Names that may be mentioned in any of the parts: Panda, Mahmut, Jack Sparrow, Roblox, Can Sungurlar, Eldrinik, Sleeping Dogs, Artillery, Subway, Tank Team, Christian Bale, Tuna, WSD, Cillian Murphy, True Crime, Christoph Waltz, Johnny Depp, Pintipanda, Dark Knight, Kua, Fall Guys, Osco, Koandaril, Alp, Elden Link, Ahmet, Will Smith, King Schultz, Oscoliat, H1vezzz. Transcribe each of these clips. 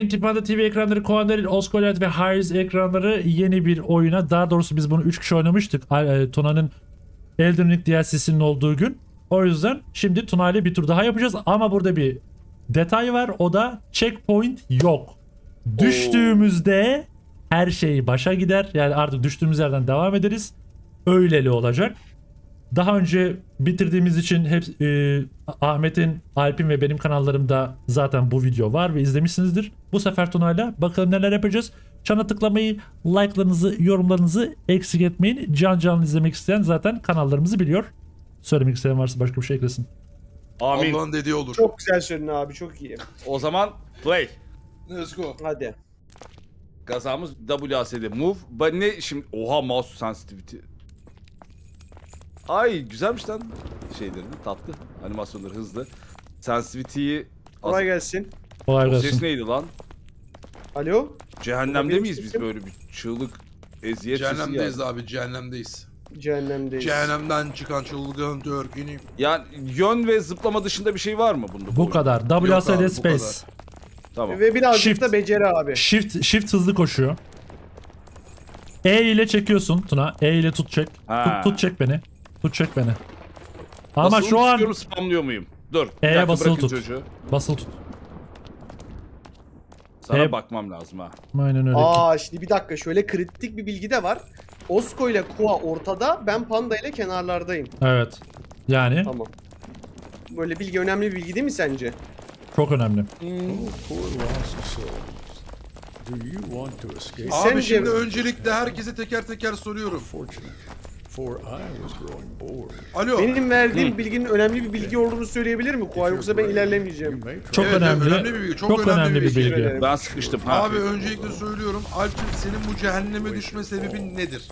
Pintipanda TV ekranları, Koandaril, Oscoliat ve H1vezzz ekranları yeni bir oyuna. Daha doğrusu biz bunu 3 kişi oynamıştık. Tuna'nın Eldrinik DLC'sinin olduğu gün. O yüzden şimdi Tuna ile bir tur daha yapacağız. Ama burada bir detay var. O da checkpoint yok. Düştüğümüzde her şey başa gider. Yani artık düştüğümüz yerden devam ederiz. Öyleli olacak. Daha önce bitirdiğimiz için hep Ahmet'in, Alp'in ve benim kanallarımda zaten bu video var ve izlemişsinizdir. Bu sefer Tuna'yla bakalım neler yapacağız. Çana tıklamayı, like'larınızı, yorumlarınızı eksik etmeyin. Canlı izlemek isteyen zaten kanallarımızı biliyor. Söylemek isteyen varsa başka bir şey eklesin. Amin. Allah'ın dediği olur. Çok güzel söyledin abi, çok iyi. O zaman play. Let's go. Hadi. Gazamız WSD move. Ben ne şimdi? Oha, mouse sensitivity. Ay güzelmiş lan şeylerin, tatlı animasyonları hızlı. Sensitivity'yi... Kolay gelsin. Kolay gelsin. Ses neydi lan? Alo? Cehennemde miyiz biz, böyle bir çığlık eziyet sesi? Cehennemdeyiz abi, cehennemdeyiz. Cehennemdeyiz. Cehennemden çıkan çılgın törkünü. Yani yön ve zıplama dışında bir şey var mı bunda? Bu kadar. WSD space. Tamam. Ve birazcık shift, da beceri abi. Shift hızlı koşuyor. E ile çekiyorsun Tuna. E ile tut çek. Tut çek beni. Tut çek beni. Ama basılı şu an spamlıyor muyum? Dur. E'ye basılı tut. Çocuğu. Basılı tut. Sana bakmam lazım ha. Aynen öyle. Aa şimdi bir dakika, şöyle kritik bir bilgi de var. Osco ile Kua ortada, ben Panda ile kenarlardayım. Evet. Yani. Tamam. Böyle bilgi önemli bir bilgi değil mi sence? Çok önemli. Abi şimdi öncelikle herkese teker teker soruyorum. Alo. Benim verdiğim bilginin önemli bir bilgi olduğunu söyleyebilir mi Kua, yoksa ben ilerlemeyeceğim. Çok önemli bir bilgi. Çok önemli bir bilgi. Ben sıkıştım. Abi öncelikle söylüyorum. Alp'cim, senin bu cehenneme düşme sebebin nedir?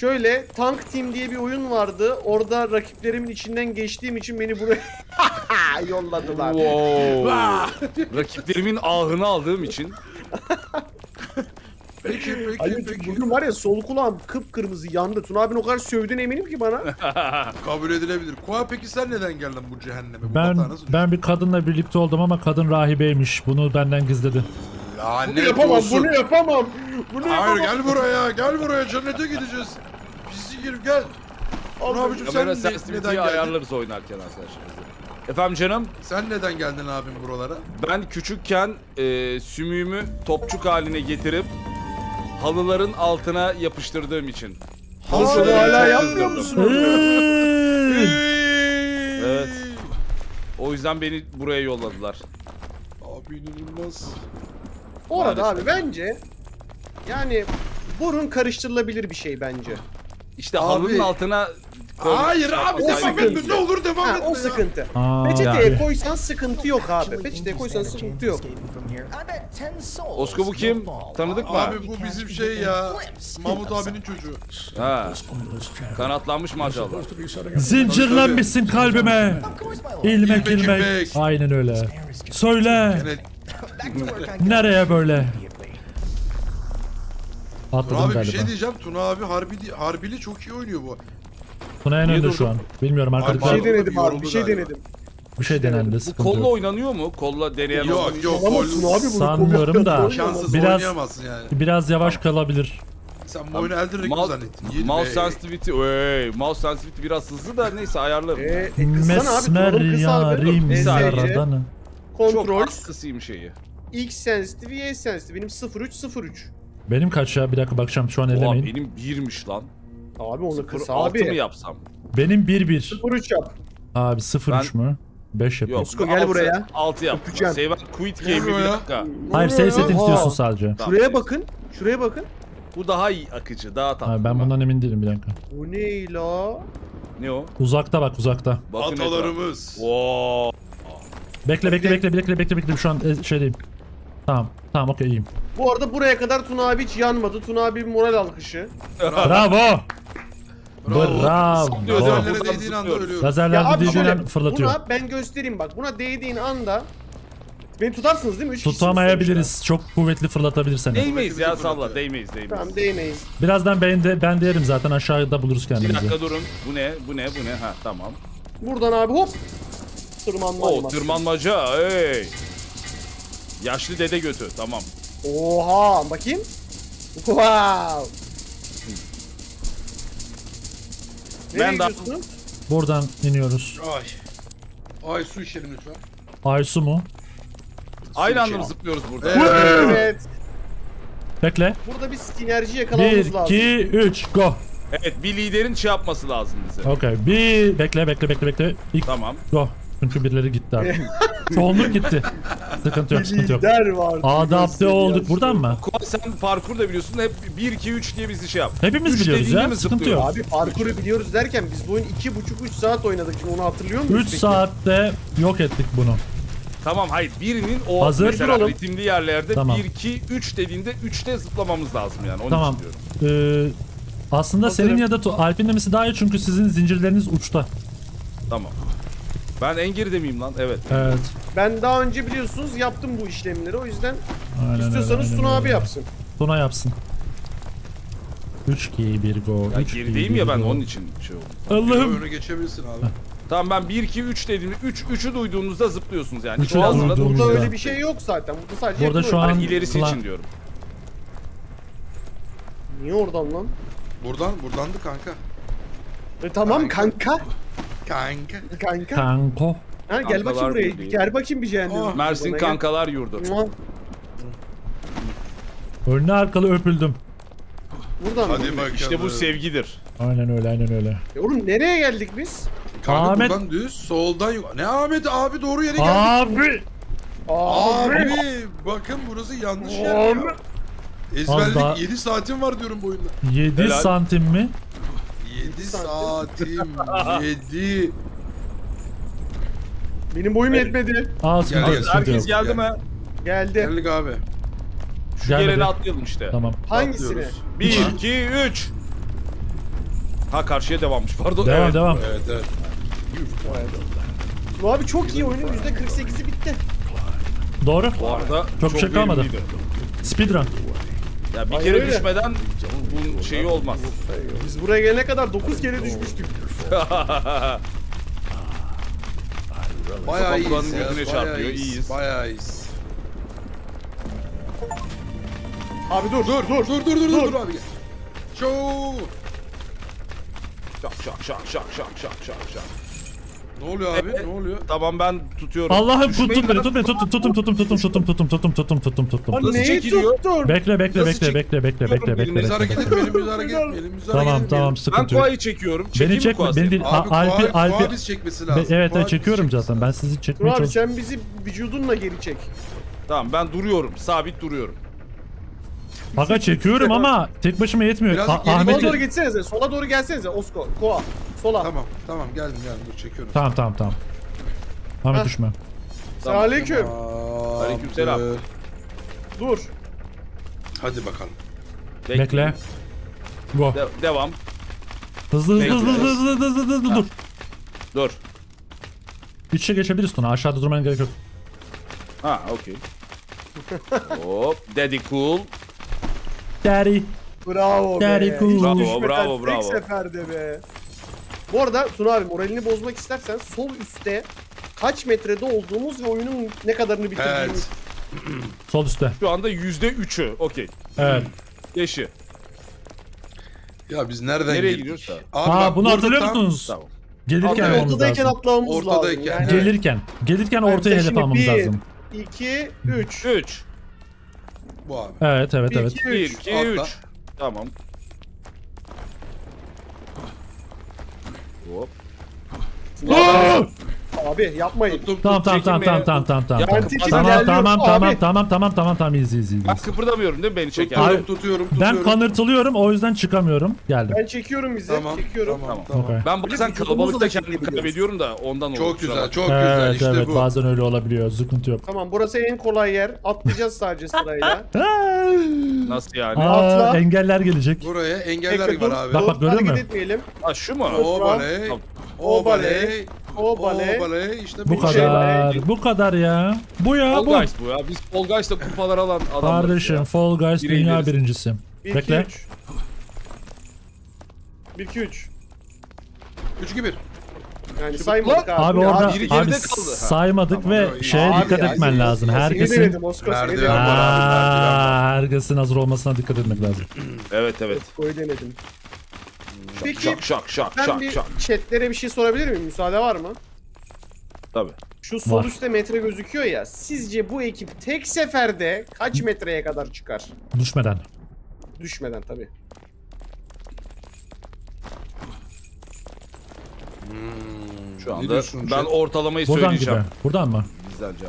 Şöyle, Tank Team diye bir oyun vardı. Orada rakiplerimin içinden geçtiğim için beni buraya yolladılar. Wow. Rakiplerimin ahını aldığım için. Peki. Bugün var ya, sol kulağım kıpkırmızı yandı. Tuna abin o kadar sövdüğüne eminim ki bana. Kabul edilebilir. Kua, peki sen neden geldin bu cehenneme? Bu ben bir kadınla birlikte oldum ama kadın rahibeymiş. Bunu benden gizledi. Lanet bunu yapamam, olsun. Bunu yapamam. Bunu hayır, yapamam. Gel buraya, gel buraya. Cennete gideceğiz. Bizi girip gel. Tuna abicim, sen neden geldin? Ayarlarız oynarken arkadaşlar. Efendim canım? Sen neden geldin abim buralara? Ben küçükken sümüğümü topçuk haline getirip halıların altına yapıştırdığım için. Halıları hala yapmıyor musun? Evet. O yüzden beni buraya yolladılar. Abi inanılmaz. Orada abi bence yani burun karıştırılabilir bir şey bence. İşte abi, halının altına... Hayır abi, devam etme, ne olur devam etme. O sıkıntı. Peçeteye koysan sıkıntı yok abi. Peçeteye koysan sıkıntı yok. Osco bu kim? Tanıdık mı? Abi bu bizim şey ya. Mahmut abinin çocuğu. Ha. Kanatlanmış maşallah. Zincirlenmişsin kalbime. İlmek ilmek. Aynen öyle. Söyle. Nereye böyle? Atladım galiba. Abi bir şey diyeceğim. Tuna abi harbili çok iyi oynuyor bu. Tuna en önde şu an. Bilmiyorum arkadaşlar. Bir şey denedim. Bu kolla oynanıyor mu? Kolla deneyen yok. Sanmıyorum da. Biraz yavaş kalabilir. Sen bu oyunu Elden Link zannettin. Mouse sensitivity. Mouse sensitivity biraz hızlı da neyse, ayarlarım. Mesmer yarim saradanı. Çok az kısayım şeyi. X sensitivity, Y sensitivity. Benim 0.3. Benim kaç ya? Bir dakika bakacağım, şu an elemeyin. Benim 1'miş lan. Abi onu kısa abi. Mı yapsam? Benim 1-1. 0-3 yap. Abi 0-3 mü? 5 yap. Osco gel buraya. 6 yap. Save quit game'i bir dakika. Hayır, save setting istiyorsun sadece. Şuraya bakın. Şuraya bakın. Bu daha iyi akıcı, daha tatlı. Abi ben bundan emin değilim, bir dakika. Bu ne la? Ne o? Uzakta bak, uzakta. Bakın atalarımız. Oo. Bekle şu an şeydeyim. Tamam okey, iyiyim. Bu arada buraya kadar Tuna abi hiç yanmadı. Tuna abi moral alkışı. Bravo. Lazerlere değdiğin anda ölüyorum. Lazerlere değdiğin anda fırlatıyor. Buna ben göstereyim bak. Buna değdiğin anda beni tutarsınız değil mi? Tutamayabiliriz. Çok kuvvetli fırlatabilir seni. Değmeyiz ya, salla. Değmeyiz. Tamam, değmeyiz. Birazdan ben değerim zaten, aşağıda buluruz kendimizi. Bir dakika durun. Bu ne? Ha tamam. Buradan abi hop. Tırmanma. Tırmanmaca. Yaşlı dede götü. Tamam. Oha bakayım. Wow. Ben daha... Buradan iniyoruz. Ay. Ay su içelim lütfen. Ay su mu? Aynı anda zıplıyoruz burada. Evet. Bekle. Burada bir sinerji yakalamamız lazım. 1, 2, 3, go. Evet, bir liderin şey yapması lazım bize. Okay, bir... Bekle. İlk... Tamam. Go. Çünkü birileri gitti artık. Çoğunluk gitti. Sıkıntı yok. Lider var. Adapte olduk. Buradan mı? Sen parkur da biliyorsun. Hep 1, 2, 3 diye bizi şey yap. Hepimiz biliyoruz ya. Sıkıntı yok. Abi parkuru biliyoruz derken biz bu oyun 2,5-3 saat oynadık. Şimdi onu hatırlıyor musun? 3 saatte yok ettik bunu. Tamam, hayır. Birinin o hazır mesela duralım. Ritimli yerlerde tamam. 1, 2, 3 dediğinde 3'te zıplamamız lazım yani. Onun tamam. Aslında hazırım. Senin ya da Alp'in demesi daha iyi çünkü sizin zincirleriniz uçta. Tamam. Ben en geride miyim lan? Evet. Ben daha önce biliyorsunuz yaptım bu işlemleri, o yüzden aynen, istiyorsanız Tuna abi yapsın. Tuna yapsın. 3 2 1 go. Ya gerideyim ya ben onun için şey oldu. Allah'ım. Öne geçebilirsin abi. Heh. Tamam ben 1 2 3 dediğimde 3'ü duyduğunuzda zıplıyorsunuz yani. Şu anda burada öyle bir şey yok zaten. Burada sadece burada şu an ilerisi için diyorum. Niye oradan lan? Buradandı kanka. Tamam kanka. Ha, gel bakayım buraya. Gel bakayım bir cehennem. Oh. Mersin bana kankalar gel. Yurdu. Önlü arkalı öpüldüm. Buradan hadi mı? Bak işte bu sevgidir. Aynen öyle. Ya oğlum nereye geldik biz? Kanka Ahmet. Buradan düz, soldan yukarı. Ne Ahmet abi, doğru yere geldik. Abi. Bakın burası yanlış yer ya. Ezberlik 7 saatim var diyorum bu oyunda. 7 helal. Santim mi? 7 saatim. 7. Benim boyum yetmedi. Herkes geldi mi? Geldik abi. Şu yerine atlayalım işte. Tamam. Hangisine? 1, 2, 3. Ha karşıya devammış. Pardon. Devam. Evet. Bu abi çok iyi oyunun %48'i bitti. Doğru. Bu arada çok şey kalmadı. Speedrun. Ya bir kere düşmeden bu şeyi olmaz. Biz buraya gelene kadar 9 kere düşmüştük. Bayağı iyiyiz. Bayağı iyiyiz. Abi dur abi gel. Şov. Şak. Ne oluyor abi? Ne oluyor? Tamam ben tutuyorum. Allah'ım tuttum. Neyi tuttun? Bekle. Elimizi hareket etmeyelim. Tamam, sıkıntı yok. Ben Kua'yı çekiyorum. Beni çekme. Beni değil. Alp'i biz çekmesi lazım. Evet çekiyorum zaten. Ben sizi çekmeye çalışıyorum. Abi sen bizi vücudunla geri çek. Tamam ben duruyorum. Sabit duruyorum. Aga çekiyorum ama tek başıma yetmiyor. Ahmet'e doğru gitsenize. Sola doğru gelsenize. Osco, Kua. Sola. Tamam geldim dur çekiyorum. Tamam. Ahmet düşme. Selamünaleyküm. Aleykümselam. Dur. Hadi bakalım. Bekle. Go. Devam. Hızlı. Dur. İçe geçebiliriz Tuna. Aşağıda durman gerek yok. Ha, okey. Hop, Daddy Cool. Daddy. Bravo be. Daddy Cool. Bravo. Tek seferde be. Bu arada Tuna abi moralini bozmak istersen sol üstte kaç metrede olduğumuz ve oyunun ne kadarını bitirdiğimiz. Evet. Sol üstte. Şu anda %3'ü. Okey. Evet. Yeşil. Ya biz nereye gidiyoruz? Aa bunu hatırlıyor musunuz? Tamam. Gelirken ortadayken atlamamız lazım. Yani. Gelirken ortaya hedef almamız lazım. 1, 2, 3. Bu abi. Evet. 1, 2, 3. Tamam. Hop. Abi yapmayın. Tamam. Tamam izle. Bak kıpırdamıyorum değil mi, beni çeker? Tutuyorum. Ben kanırtılıyorum o yüzden çıkamıyorum. Geldim. Ben çekiyorum bizi. Tamam. Okay. Ben bazen kalabalıkta kendimi kaybediyorum da ondan oluyor. Çok güzel. Evet, işte evet, bu. Bazen öyle olabiliyor. Sıkıntı yok. Tamam burası en kolay yer. Atlayacağız sadece sırayla. Nasıl yani? Atla. Engeller gelecek. Buraya engeller var abi. Bak gördün mü? Ha şu mu? O baley. İşte bu kadar. Şey. Bu kadar ya. Bu ya. Biz Fall Guys'la kupalar alan adamlarız. Kardeşim ya. Fall Guys dünya birincisi. 1, bekle. 1 2 3. 3 2 1. Yani saymadık abi. Abi orada abi kaldı. Saymadık tamam, ve şeye abi dikkat etmen lazım. Herkesin herkesin hazır olmasına dikkat etmek lazım. Evet evet. Koyu denedim. Peki şak. Bir chatlere bir şey sorabilir miyim? Müsaade var mı? Tabii. Şu sol var. Üstte metre gözüküyor ya. Sizce bu ekip tek seferde kaç metreye kadar çıkar? Düşmeden. Düşmeden tabii. Şu anda ben ortalamayı buradan söyleyeceğim. Gibi. Buradan mı? Güzelce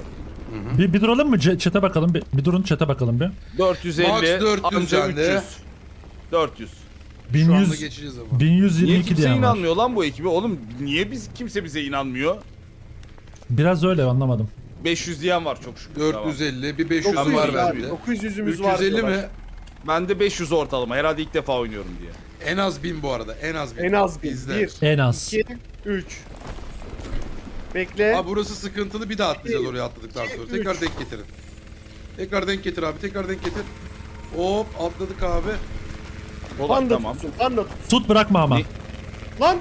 abi. Bir duralım mı? Çete bakalım. Bir durun çete bakalım bir. 450 anca 300. 400. 1100 geçeceğiz ama. 1122 diye. Niye kimse inanmıyor lan bu ekibe? Oğlum niye biz kimse bize inanmıyor? Biraz öyle anlamadım. 500 diyen var çok şükür. 450 bir 500 var bende. 900'ümüz var. 350 mi? Bende 500 ortalama. Herhalde ilk defa oynuyorum diye. En az 1000 bu arada. En az 1000. 1 en az 2 3 bekle. Abi burası sıkıntılı. Bir daha atlayacağız oraya atladıktan sonra. Tekrar denk getirin. Tekrar denk getir abi. Hop atladık abi. Panda tamam. Tutsun. Panda tutsun. Tut bırakma ama. Ne? Lan.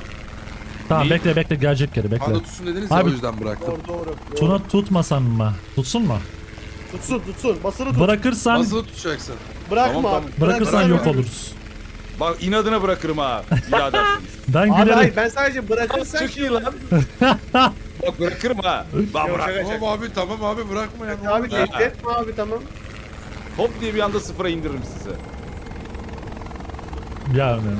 Tamam ne? bekle gelecek geri bekle. Panda tutsun dediniz abi, ya o yüzden bıraktım. Doğru. Tuna tutmasan mı? Tutsun mu? Tutsun. Basını tut. Bırakırsan. Basını tutacaksın. Bırakma tamam. Abi. Bırakırsan yok oluruz. Bak inadına bırakırım ha. Ben gülerim. Ben sadece bırakırsan. Çok iyi lan. Bak bırakırım ha. Bak bırak. Tamam abi bırakma ya. Abi tehdit mi abi tamam. Hop diye bir anda sıfıra indiririm sizi. Ya ben.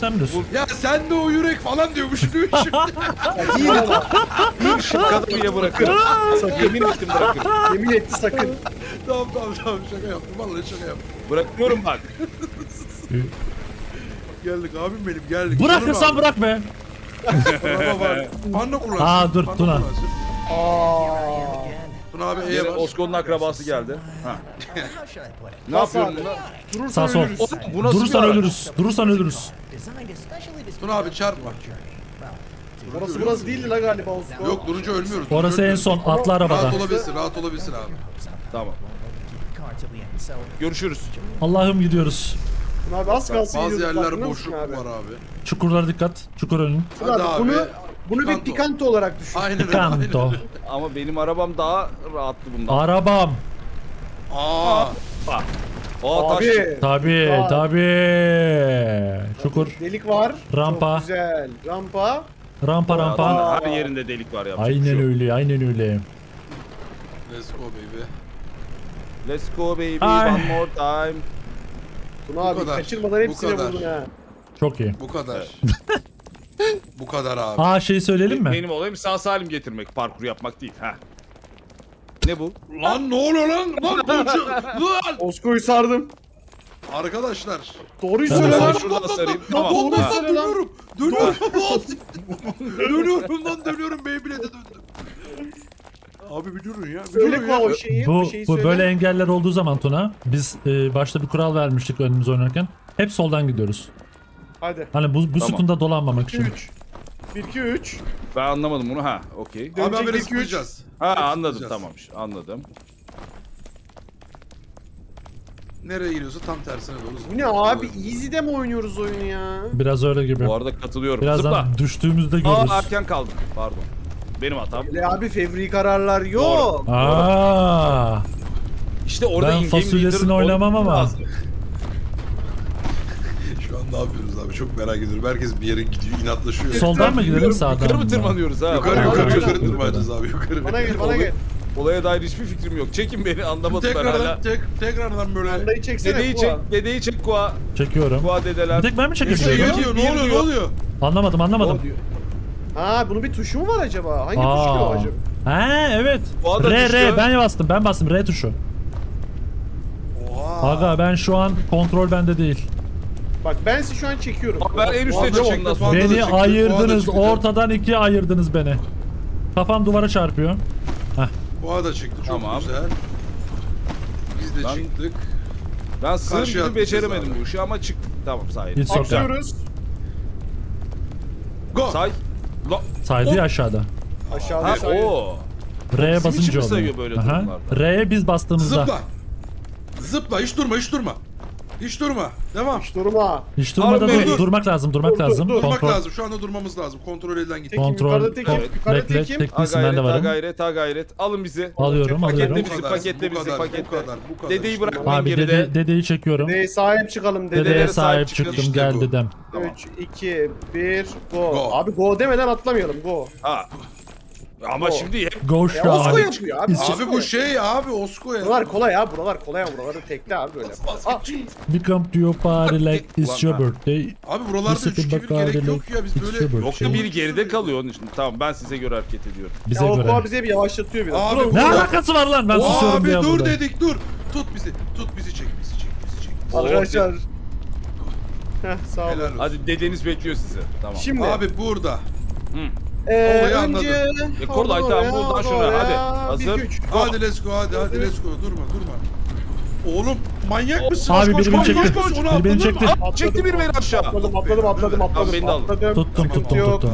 Sen biliyorsun. Ya sen de o yürek falan diyormuşsun. İyi lan. Bir şaka bile bırakırım. Yemin ettim bırakırım. Yemin etti sakın. Tamam şaka yaptım. Vallahi şaka yaptım. Bırakıyorum bak. Geldik abim benim geldik. Bırakırsan bırak be. Panda kullansın. Aa dur Tuna. Tuna abi Osco'nun akrabası geldi. Ne yapıyorsun lan? Sağ sol. Durursan ölürüz. Tuna abi çarpma. Burası değildi la galiba Osco. Yok durunca ölmüyoruz. Orası en son atlı arabada. Rahat olabilirsin abi. Tamam. Görüşürüz. Allah'ım gidiyoruz. Abi az kalsın. Bazı yerler boşluk var abi. Çukurlara dikkat. Çukur önün. Bunu bir pikanto olarak düşün. Aynen. Pikanto. Ama benim arabam daha rahatlı bundan. Arabam. Tabii. Çukur. Delik var. Rampa. Çok güzel. Rampa. Her yerinde delik var ya. Aynen öyle. Let's go baby. One more time. Tuna abi kaçırmadan hepsine vurdun ha. Çok iyi. Bu kadar. Bu kadar abi. Şey söyleyelim mi? Benim olayım sağ salim getirmek, parkur yapmak değil. Ha. Ne bu? Lan ne oluyor lan? Lan! Osco'yu sardım. Arkadaşlar. Doğruyu söyle lan. Şurada sarayım. Tamam. Dönüyorum. Beyblade'e döndüm. Abi biliyorum ya. Bu böyle engeller olduğu zaman Tuna, biz başta bir kural vermiştik önümüz oynarken. Hep soldan gidiyoruz. Hadi. Hani bu tamam. Sütunda dolanmamak için. 1-2-3. Ben anlamadım bunu ha. Okey. Abi haberi sıkacağız. Ha anladım tamam. Anladım. Nereye giriyorsa tam tersine doğru. Bu ne abi? Easy'de mi oynuyoruz oyunu ya? Biraz öyle gibi. Bu arada katılıyorum. Birazdan düştüğümüzde görürüz. Erken kaldım. Pardon. Benim hatam. Ya abi fevri kararlar yok. Aa. İşte orada ben fasulyesini oynamam ama. Şu an ne yapıyoruz abi? Çok merak ediyorum. Herkes bir yere gidiyor, inatlaşıyor. Soldan mı gidelim sağdan? Yukarı mı tırmanıyoruz ha? Yukarı tırmanacağız abi. Yukarı. Bana gel. Olaya dair hiçbir fikrim yok. Çekin beni anlamadılar hala. Tekrardan böyle. Dedeyi çek Kua. Çekiyorum. Kua dedeler. Bir tek ben mi çekiyorum? Ne oluyor? Anlamadım. Bunun bir tuşu mu var acaba? Hangi tuş o acaba? Evet. Ben bastım R tuşu. Oha. Aga ben şu an kontrol bende değil. Bak ben sizi şu an çekiyorum. Bak ben en üstte çektim. Beni ayırdınız. Ortadan ikiye ayırdınız beni. Kafam duvara çarpıyor. Heh. Boğa da çıktı çok güzel. Biz de çıktık. Ben sığır gibi beceremedim bu işi ama çıktık. Tamam sahip. Atıyoruz. Go. Saydı ya aşağıda. R'ye basınca oluyor. R'ye biz bastığımızda. Zıpla. Hiç durma. Hiç durma. Devam. Hiç durma. Hiç durmadan durmak lazım. Durmak lazım. Şu anda durmamız lazım. Kontrol elden gitti. Kontrol. Tekim. Gayret. Alın bizi. Alıyorum. Paketle bizi. Dedeyi bırakmayın geride. Abi dedeyi çekiyorum. Dedeye sahip çıkalım. Dedeye sahip çıktım. Gel dedem. 3, 2, 1, go. Abi go demeden atlamayalım. Go. Ha. Ama şimdi hep Osco yapıyor abi. Abi bu şey abi Osco ya. Buralar kolay ya, buralar tekli abi böyle. Pick up diyor party like it's your birthday. Abi buralarda 3-2-1 gerek yok ya, biz böyle. Nokta bir geride kalıyor onun için. Tamam ben size göre hareket ediyorum. Bize göre. Osco bize bir yavaşlatıyor biraz. Abi, ne alakası var lan, ben susuyorum ya. Abi dur dedik dur. Tut bizi çek. Arkadaşlar. Heh sağ olun. Hadi dedeniz bekliyor sizi. Tamam. Şimdi abi burada. Önce kolay tamam buradan şuna hadi. Hazır. Hadi let's go, hadi let's go. Durma. Oğlum manyak mısın? Abi biri beni çekti. Çekti bir beni aşağı. Atladım. Beni de aldım. Tuttum. Aldık.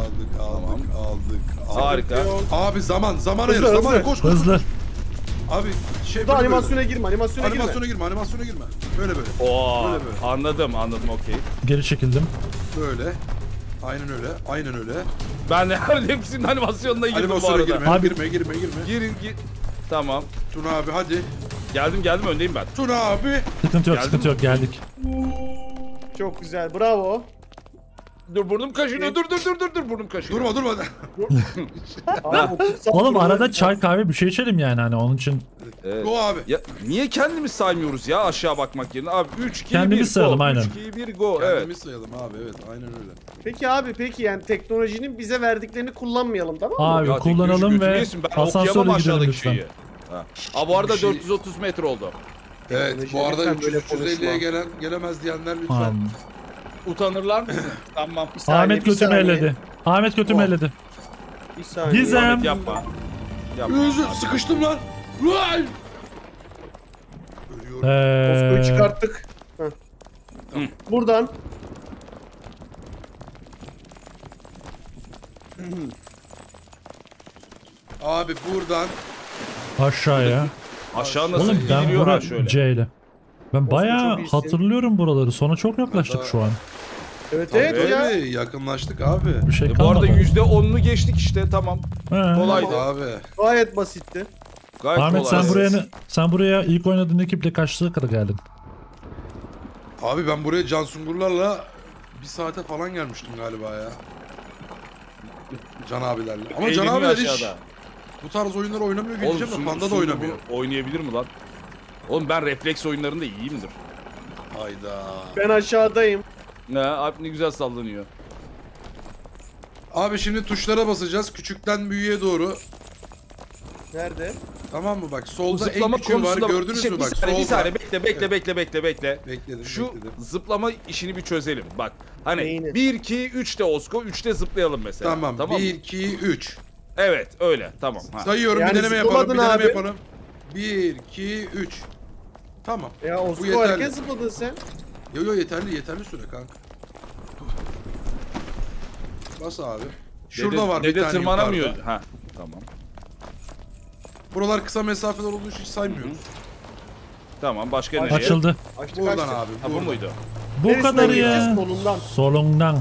Harika. Abi zaman ayır. Zaman koş. Hızlı. Abi şey böyle. Animasyona girme. Böyle. Oo. Anladım okey. Geri çekildim. Böyle. Aynen öyle. Ben hepsinin animasyonuna girdim bu arada. Girme. Gir. Tamam. Tuna abi hadi. Geldim öndeyim ben. Tuna abi. Sıkıntı yok geldik. Çok güzel, bravo. Dur burnum kaşınıyor. Dur burnum kaşınıyor. Durma. Oğlum arada çay kahve bir şey içelim yani hani onun için. Evet. Go abi. Ya, niye kendimiz saymıyoruz ya aşağı bakmak yerine abi 3-2-1 kendimiz sayalım aynen. 3-2-1 go evet. Kendimiz sayalım abi evet aynen öyle. Peki yani teknolojinin bize verdiklerini kullanmayalım tamam mı? Abi ya, kullanalım ve asansöre gidelim lütfen. Aa bu arada 430 metre oldu. Evet bu arada 350'ye gelemez diyenler lütfen. Aynen. Utanırlar mısın? Tamam. Ahmet kötü meledi. Gizem. Yapma. Sıkıştım lan. Ölüyorum. Osco'yu çıkarttık. Buradan. Abi buradan. Aşağıya. Aşağı nasıl gidiliyor ha şöyle. C ile. Ben bayağı hatırlıyorum buraları. Sona çok yaklaştık şu an. Evet ya. Yakınlaştık abi. Bir şey bu arada %10'unu geçtik işte tamam. Kolaydı abi. Gayet basitti. Ahmet sen buraya ilk oynadığın ekiple kaçtığı kadar geldin. Abi ben buraya Can Sungurlarla bir saate falan gelmiştim galiba ya. Can abilerle. Ama Can abiler hiç bu tarz oyunları oynamıyor geleceğim de Panda da oynamıyor. Oynayabilir mi lan? Oğlum ben refleks oyunlarında iyiyimdir. Hayda. Ben aşağıdayım. Alp ne güzel sallanıyor. Abi şimdi tuşlara basacağız. Küçükten büyüğe doğru. Nerede? Tamam mı bak solda zıplama en küçüğü var gördünüz mü bak solda. Bir saniye bekle. Bekledim, Şu zıplama işini bir çözelim bak. Hani neyini? 1, 2, 3 de Osco 3 de zıplayalım mesela. Tamam 1, 2, 3. Evet öyle tamam. Sayıyorum yani bir deneme yapalım. 1, 2, 3. Tamam. Ya Osco herkese zıpladın sen. Yo yeterli süre kanka. Bas abi. Şurada dede, var bir tane tırmanamıyor. Yukarıda. Ha tamam. Buralar kısa mesafeler olduğu için hiç saymıyoruz. Tamam başka nereye? Açıldı. Buradan abi. Bu muydu? Bu kadar ya. Solundan.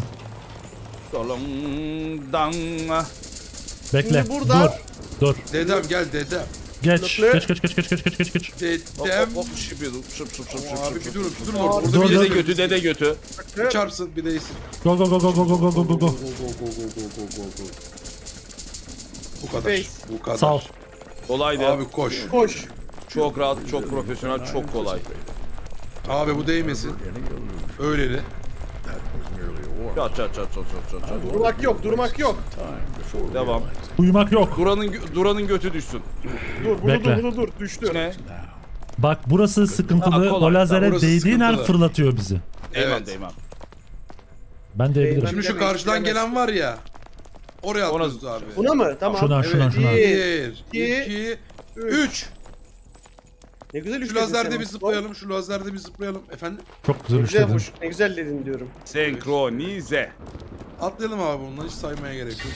Bekle. Dur. Dedem gel dedem. Geç. Dedem. Abi bir durun. Burada bir dede götü. Çarpsın bir değsin. Go. Bu kadar. Sağ ol. Kolaydı. Abi koş. Çok rahat, çok profesyonel, çok kolay. Abi bu değmesin. Öyleli. Çat. Durmak yok. Devam. Uyumak yok. Duranın götü düşsün. Dur. Düştü. Ne? Bak burası sıkıntılı. O lazere değdiğin her fırlatıyor bizi. Değmem. Ben değebilirim. Şimdi şu karşıdan gelen var ya. Oraya atıyoruz abi. Buna mı? Tamam. Şuna. 1, 2, 3. Ne güzel. Şu lazerde bir zıplayalım. Efendim? Çok güzel işledim. Ne güzel dedin diyorum. Senkronize. Atlayalım abi bundan, hiç saymaya gerek yok.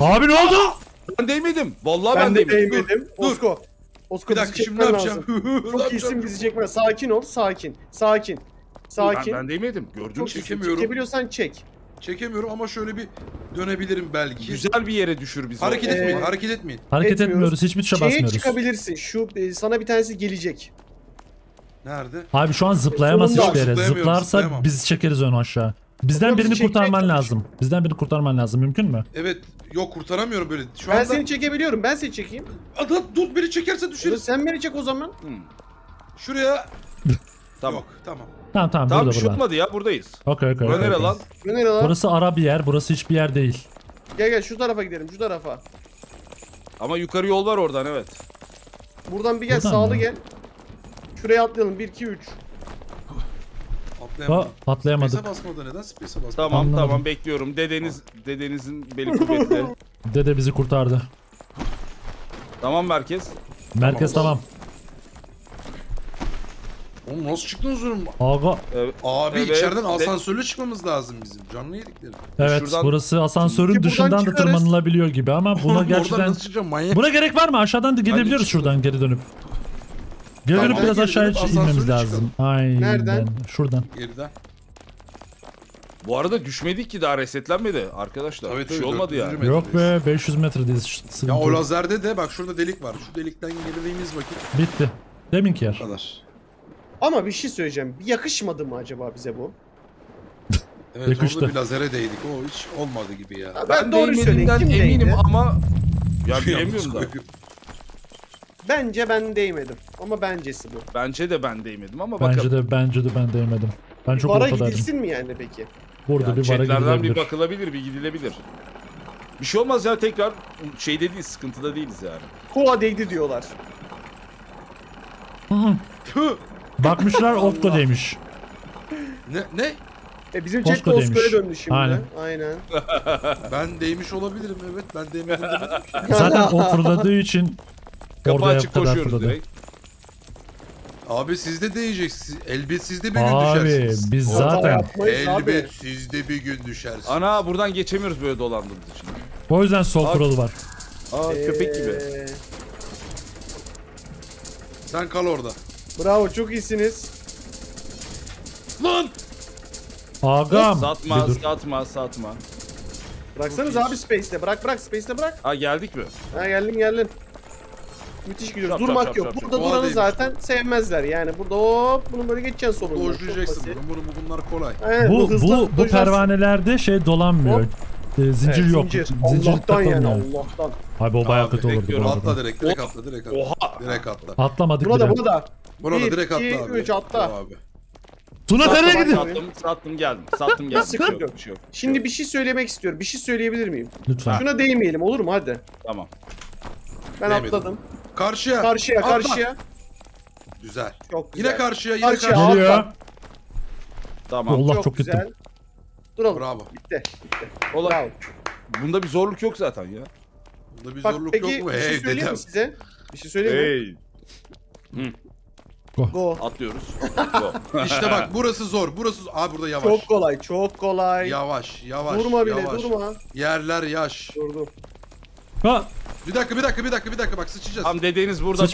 Abi ne oldu? Ben değmedim. Vallahi ben değmedim. Osco. Osco bir dakika şimdi ne yapacağım? Çok iyisin bizi çekme. Sakin ol. Sakin. Sakin. Ben değmedim. Gördün mü? Çekemiyorum. Çekebiliyorsan çek. Çekemiyorum ama şöyle bir dönebilirim belki. Güzel bir yere düşür bizi. Hareket etmeyin, hareket etmeyin. Hareket etmiyoruz, hiçbir tuşa basmıyoruz. Çıkabilirsin. Şu sana bir tanesi gelecek. Nerede? Abi şu an zıplayamaz hiçbir yere. Zıplarsa biz çekeriz onu aşağı. Bizden birini kurtarman lazım. Bizden birini kurtarman lazım. Mümkün mü? Evet. Yok, kurtaramıyorum böyle. Şu ben anda... seni çekebiliyorum. Ben seni çekeyim. Adam tut, beni çekerse düşeriz. Evet, sen beni çek o zaman. Şuraya. Tamam. Yok, tamam. Tamam tamam. Tam burada. Şutmadı ya, buradayız. Okey okey. Burası nere lan? Burası ara bir yer. Burası hiçbir yer değil. Gel gel şu tarafa gidelim. Şu tarafa. Ama yukarı yol var oradan, evet. Buradan bir gel, buradan sağlı mı? Gel. Şuraya atlayalım. 1 2 3. Atlayamadık. Space'e basmadı, neden space'e basmadı? Tamam anladım. Tamam bekliyorum. Dedenizin beli kuvvetli. Dede bizi kurtardı. Tamam merkez. Merkez tamam. Oğlum nasıl çıktınız oğlum? Abi evet, içeriden asansörle çıkmamız lazım bizim. Canlı yedikleri. Evet şuradan, burası asansörün dışından da tırmanılabiliyor gibi ama buna gerçekten... Buna gerek var mı? Aşağıdan da gidebiliyoruz şuradan geri dönüp. Geri dönüp biraz aşağıya inmemiz lazım. Aynen. Nereden? Şuradan. Geriden. Bu arada düşmedik ki, daha resetlenmedi arkadaşlar. Tabii, bir şey olmadı yani. Yok be, 500 metredeyiz. Ya o lazerde de bak şurada delik var. Şu delikten girdiğimiz vakit. Bitti. Deminki yer. Ama bir şey söyleyeceğim. Yakışmadı mı acaba bize bu? Evet, yakıştı. Bir lazere değdik. O hiç olmadı gibi ya. Ben doğru söylediğimden eminim ama... Ya bilemiyorum da. Bence ben değmedim. Ama bencesi bu. Bence de ben değmedim ama bakalım. Bence de ben değmedim. Ben çok ortadaydım. Bara gidilsin mi yani peki? Burada yani bir bara gidilebilir. Chatlerden bir bakılabilir, bir gidilebilir. Bir şey olmaz ya, tekrar şeyde değiliz, sıkıntıda değiliz yani. Kua değdi diyorlar. Bakmışlar Osco demiş. Ne? Bizim chatte Osco'ya dönmüş şimdi. Aynen. Ben değmiş olabilirim, evet, ben değmedim demedim ki. Zaten o fırladığı için kapı açık koşuyoruz direkt. Abi siz de değeceksiniz. Elbet siz de bir gün düşersiniz. Abi biz zaten. Elbet siz de bir gün düşersiniz. Ana buradan geçemiyoruz böyle dolandığımız için. O yüzden sol kuralı var. Aa köpek gibi. Sen kal orada. Bravo, çok iyisiniz. Lan! Ağam. Satma. Bıraksanız abi space'te. Bırak space'te bırak. Ha geldik mi? Ha geldim. Müthiş gidiyoruz. Durmak yok. Burada duranı zaten sevmezler. Yani burada hop bunu böyle geçeceksin sonunda. Dojlayacaksın bunu. Bunlar kolay. Evet, bu pervanelerde şey dolanmıyor. Zincir evet, yok. Zincir takılmıyor. Yani, abi o bayağı kötü olurdu. Atla direkt atla. Oha. Direkt atla. Atlamadık bile. Burada direkt atla abi. 1, 2, 3 atla. Abi. Tuna nereye gidiyor? Sattım geldim. Sıkıntı yok. Şimdi bir şey söylemek istiyorum. Bir şey söyleyebilir miyim? Lütfen. Şuna değmeyelim olur mu? Hadi. Tamam. Ben atladım. Karşıya. Güzel. Çok güzel. Yine karşıya. Atla. Tamam. Allah çok güzel. Duralım. Bravo. Bitti. Bravo. Bunda bir zorluk yok zaten ya. Bunda bir zorluk yok mu? Hey dedem. Bir şey söyleyeyim mi? Hey. Go. Atlıyoruz. Go. İşte bak burası zor. Aa burada yavaş. Çok kolay. Yavaş. Durma bile. Yerler yaş. Durdum. Ha. Bir dakika bak sıçacağız. Tam dediğiniz burada.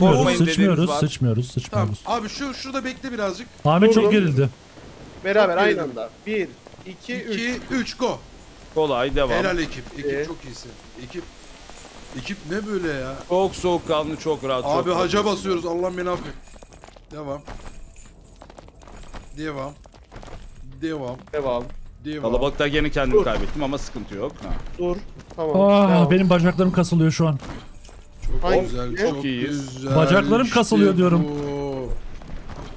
Sıçmıyoruz. Tamam. Abi şurada bekle birazcık. Ahmet çok gerildi. Beraber aynı anda. 1, 2, 3 go. Kolay devam. Helal ekip çok iyisin. Ekip ne böyle ya? Çok soğukkanlı, çok rahat. Abi haca basıyoruz. Allah beni affet. Devam. Kalabalıkta gene kendimi kaybettim ama sıkıntı yok. Ha. Dur. Tamam. Benim bacaklarım kasılıyor şu an. Çok güzel. Bacaklarım işte kasılıyor diyorum.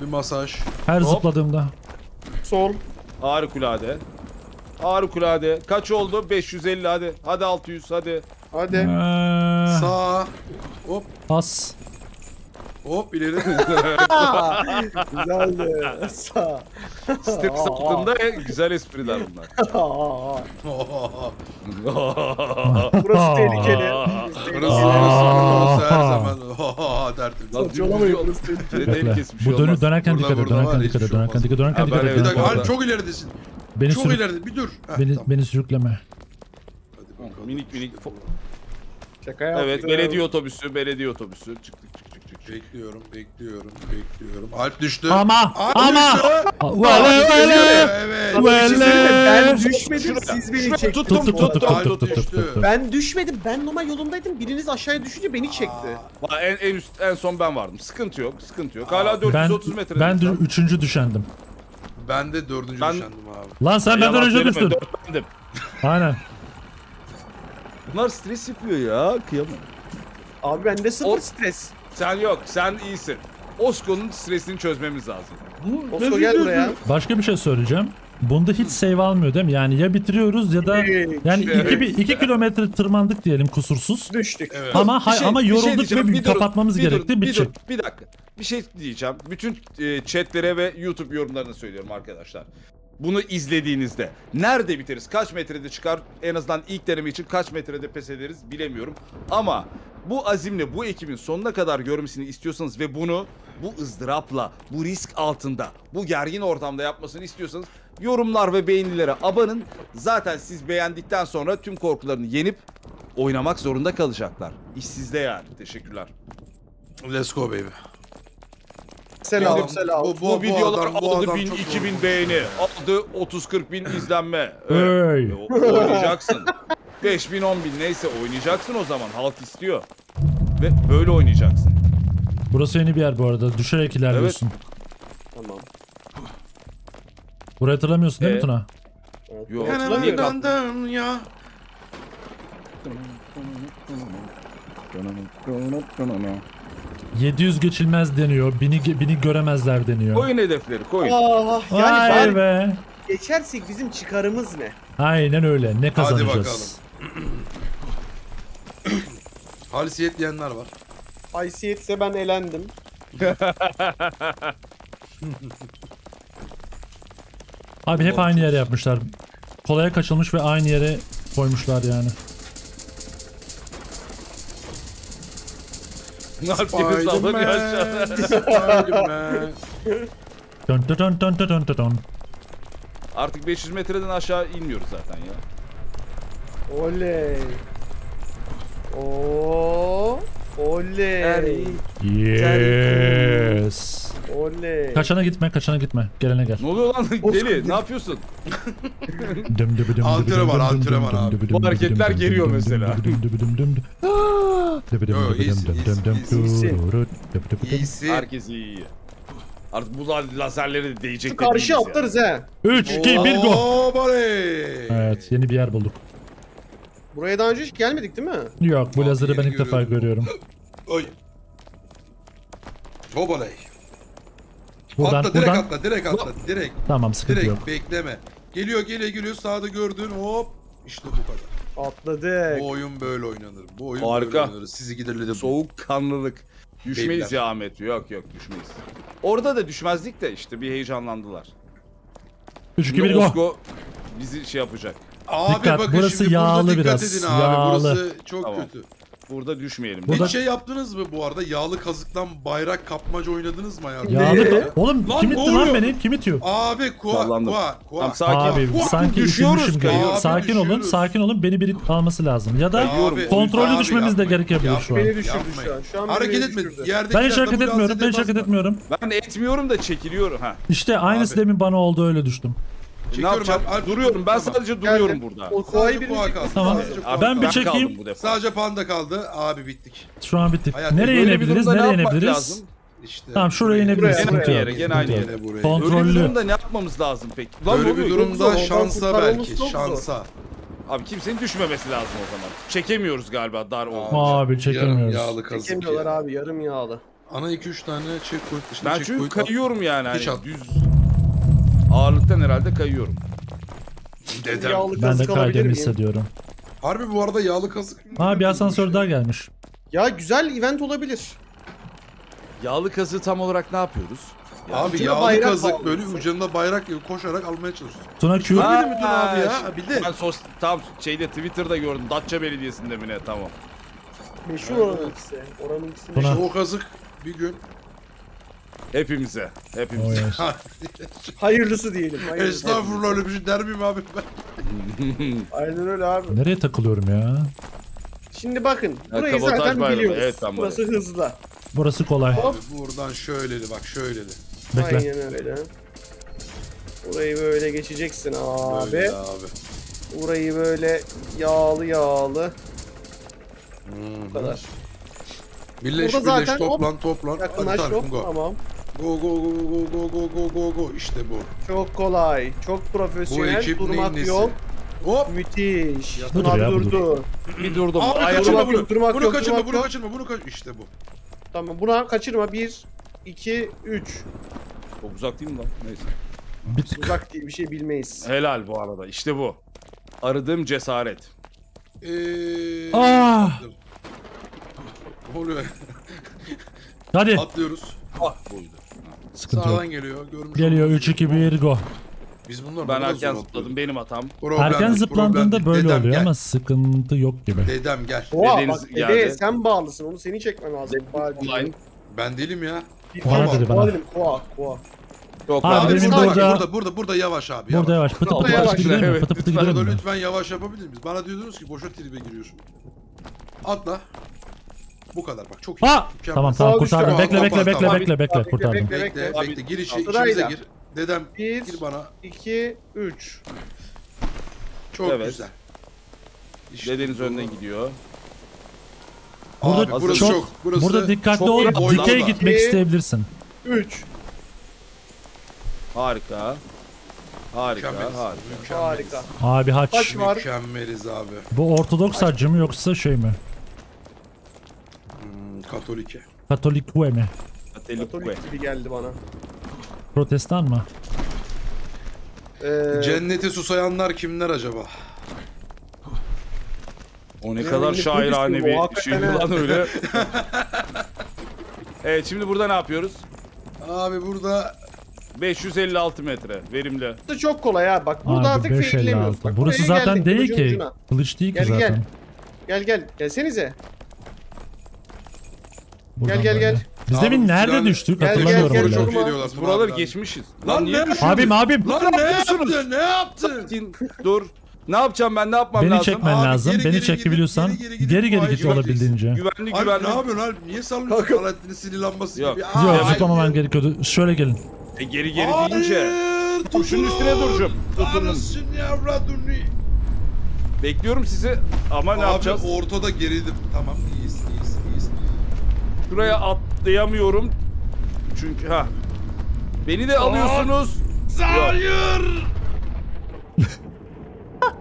Bir masaj. Her zıpladığımda. Sol. Harikulade. Kaç oldu? 550 hadi. Hadi 600 hadi. Hadi. Sağ. Hop. Pas. Hop ileri. Güzeldi. Sağ. Step saptığında güzel espriler bunlar. Burası tehlikeli. Burası her zaman. Bu dönerken dikkat edin. Bir dakika çok ileridesin. Çok ileride bir dur. Beni sürükleme. Minik. Evet belediye otobüsü çıktık. Bekliyorum. Alp düştü. Ama. Ben düşmedim. Siz beni çektiniz. Tut. Ben düşmedim. Ben normal yolumdaydım. Biriniz aşağıya düşünce beni çekti. En son ben vardım. Sıkıntı yok. Hala 430 metre. Ben 3. düşendim. Ben de 4. düşendim abi. Lan sen benden önce düştün. Aynen. Bunlar stres yapıyor ya. Kıyamam. Abi bende sıfır stres. Sen yok, sen iyisin. Osco'nun stresini çözmemiz lazım. Osco gel buraya. Başka bir şey söyleyeceğim. Bunda hiç save almıyor değil mi? Yani ya bitiriyoruz ya da yani 2 kilometre tırmandık diyelim kusursuz. Düştük. Evet. Ama yorulduk ve kapatmamız gerekti. Bir dakika. Bir şey diyeceğim. Bütün chatlere ve YouTube yorumlarına söylüyorum arkadaşlar. Bunu izlediğinizde nerede biteriz, kaç metrede çıkar, en azından ilk deneme için kaç metrede pes ederiz bilemiyorum. Ama bu azimle bu ekibin sonuna kadar görmesini istiyorsanız ve bunu bu ızdırapla, bu risk altında, bu gergin ortamda yapmasını istiyorsanız yorumlar ve beğenilere abanın. Zaten siz beğendikten sonra tüm korkularını yenip oynamak zorunda kalacaklar. İş sizde yani. Teşekkürler. Let's go baby. Selam. Bu videolar aldı 1000-2000 beğeni, aldı 30-40 bin izlenme. Hey. Oynayacaksın. 5000-10 bin neyse oynayacaksın o zaman. Halk istiyor. Ve böyle oynayacaksın. Burası yeni bir yer bu arada. Düşerek ilerliyorsun. Evet. Tamam. Burayı hatırlamıyorsun değil mi Tuna? Yok. Hatırlamıyorum ya. Tamam. 700 geçilmez deniyor, bini göremezler deniyor. Koyun hedefleri, koyun. Yani be. Geçersek bizim çıkarımız ne? Aynen öyle, ne kazanacağız? Hadi bakalım. Haysiyet diyenler var. Haysiyetse ben elendim. Abi hep aynı yere yapmışlar. Kolaya kaçılmış ve aynı yere koymuşlar yani. Spiderman. Artık 500 metreden aşağı inmiyoruz zaten ya. Oley. Oley. Yes. Oley. Kaçana gitme. Gelene gel. Ne oluyor lan deli? Ne yapıyorsun? Antrenman abi. Bu hareketler geliyor mesela. İyisi. Herkes iyi. Artık bu lazerleri de değecek. Şu karşı atlarız he. 3, 2, 1 go. Evet, yeni bir yer bulduk. Buraya daha önce hiç gelmedik değil mi? Yok, bu lazeri ben ilk defa görüyorum. Oy. Obaley. Atla direkt. Tamam, sıkıntı yok. Direkt bekleme. Geliyor sağda gördün. Hop. İşte bu kadar. Atladık. Bu oyun böyle oynanır. Harika. Sizi giderledi. Soğukkanlılık. Düşmeyiz ya Ahmet. Yok düşmeyiz. Orada da düşmezdik de işte bir heyecanlandılar. 3-2-1 go. Osco bizi şey yapacak. Abi dikkat, bakın burası şimdi yağlı burada biraz. Dikkat edin abi. Yağlı. Burası çok kötü. Burada düşmeyelim. Burada... Hiç şey yaptınız mı bu arada? Yağlı kazıktan bayrak kapmaca oynadınız mı hayatım? Oğlum lan, kim itti lan beni? Kim itiyor? Abi Kua. Tam sakin. Abi sanki düşüyoruz. Sakin olun. Beni biri alması lazım. Ya da abi, kontrollü düşmemiz de gerekebilir şu an. Beni düşürdü şu an. Hareket etmedim. Ben hiç hareket etmiyorum. Ben etmiyorum da çekiliyorum. İşte aynısı demin bana oldu, öyle düştüm. Ne yapacağım? Duruyorum. Ben sadece duruyorum burada. Tamam. Ben bir çekeyim. Sadece Panda kaldı. Abi bittik. Şu an bittik. Nereye inebiliriz? İşte. Tamam, şuraya inebiliriz. Gene aynı yere. Kontrollü. Öyle durumda ne yapmamız lazım peki? Öyle bir durumda şansa belki. Şansa. Abi kimsenin düşmemesi lazım o zaman. Çekemiyoruz galiba dar olunca. Abi çekemiyoruz. Çekemiyorlar abi. Yarım yağlı. Ana 2-3 tane checkpoint. Ben çünkü kayıyorum yani. Düz. Ağırlıktan herhalde kayıyorum. Ben de kaydemi hissediyorum. Harbi bu arada yağlı kazık... bir asansör daha gelmiş. Ya güzel event olabilir. Yağlı kazığı tam olarak ne yapıyoruz? Abi yağlı kazık böyle ucunda bayrak gibi koşarak almaya çalışıyoruz. Tuna Q bildi mi Tuna abi ya? Bildi. Ben tam şeyde Twitter'da gördüm. Datça Belediyesi'nde mi ne? Tamam. Meşhur oranın ikisi. Tuna. O kazık bir gün... Hepimize. Hayırlısı diyelim. Estağfurullah, öyle bir şey der miyim abi ben? Aynen öyle abi. Nereye takılıyorum ya? Şimdi bakın. Burayı zaten biliyoruz. Evet, burası hızlı. Burası kolay. Hop. Buradan şöyle de bak, şöyle de. Bekle. Aynen öyle. Burayı böyle geçeceksin abi. Böyle abi. Burayı böyle yağlı yağlı. Hmm. Bu kadar. Birleş burada birleş, toplan. Hadi tarifim go. Tamam. Go. İşte bu. Çok kolay, çok profesyonel, durmak yok. Hop. Müthiş. Bunlar durdu. Bir durdum. Bunu kaçırma. İşte bu. Tamam, buna kaçırma. 1, 2, 3. Çok uzak değil mi lan? Neyse. Uzak değil, bir şey bilmeyiz. Helal bu arada. İşte bu. Aradığım cesaret. Oluyor. Hadi. Atlıyoruz. Ah, bozdu. Sıkıntı sağdan yok. Geliyor. Geliyor. 3, 2, 1, go. Biz bunlar ben erken zıpladım, benim hatam. Erken zıplandığında böyle dedem oluyor gel. Ama sıkıntı yok gibi. Dedem gel. Oha, bak, dede, sen bağlısın, onu seni çekmen lazım. Ben değilim ya. Kua dedi bana. Kua. Yok, abi benim burada yavaş abi. Burada yavaş. Pıtı gidelim. Lütfen yavaş yapabilir miyiz? Bana diyordunuz ki boşa tribe giriyorsun. Atla. Bu kadar bak, çok iyi. Tamam kurtardım. Bekle kurtardım. Bekle girişi içimize gir. Dedem gir bana. 2, 3. Çok evet. Güzel. İşte dedeniz önüne gidiyor. Burada burası çok. Burası burada dikkatli ol. Dikey gitmek isteyebilirsin. 3. Harika. Abi haç. Mükemmeliz abi. Bu Ortodoks hacı mı yoksa şey mi? Katolike. Katolikue mi? Katolik gibi geldi bana. Protestan mı? Cenneti susayanlar kimler acaba? O ne kadar şairane bir şey lan öyle. Evet, şimdi burada ne yapıyoruz? Abi burada 556 metre verimli. Bu da çok kolay ha bak. Burada abi, artık feillemiyoruz. Burası zaten geldik, değil ki. Ucuna. Kılıç değil ki zaten. Gel. Gelsenize. Buradan gel. Biz demin nerede düştük hatırlamıyorum. Gel. Buralar geçmişiz. Lan niye düştün? Abim. Lan ne yaptın? Dur. Ne yapacağım ben? Ne yapmam lazım? Beni çekmen lazım. Beni çekebiliyorsan geri git olabildiğince. Güvenli. Ne yapıyorsun abi? Niye sallıyorsun? Alaaddin'in sinirlenmesi gibi. Yok, zıplamaman gerekiyordu. Şöyle gelin. Geri deyince. Tuşun üstüne duracağım. Tutunun. Bekliyorum sizi. Ama ne yapacağız? Abi ortada gerildim. Tamam, iyiyiz. Şuraya atlayamıyorum. Çünkü beni de alıyorsunuz. Hayır.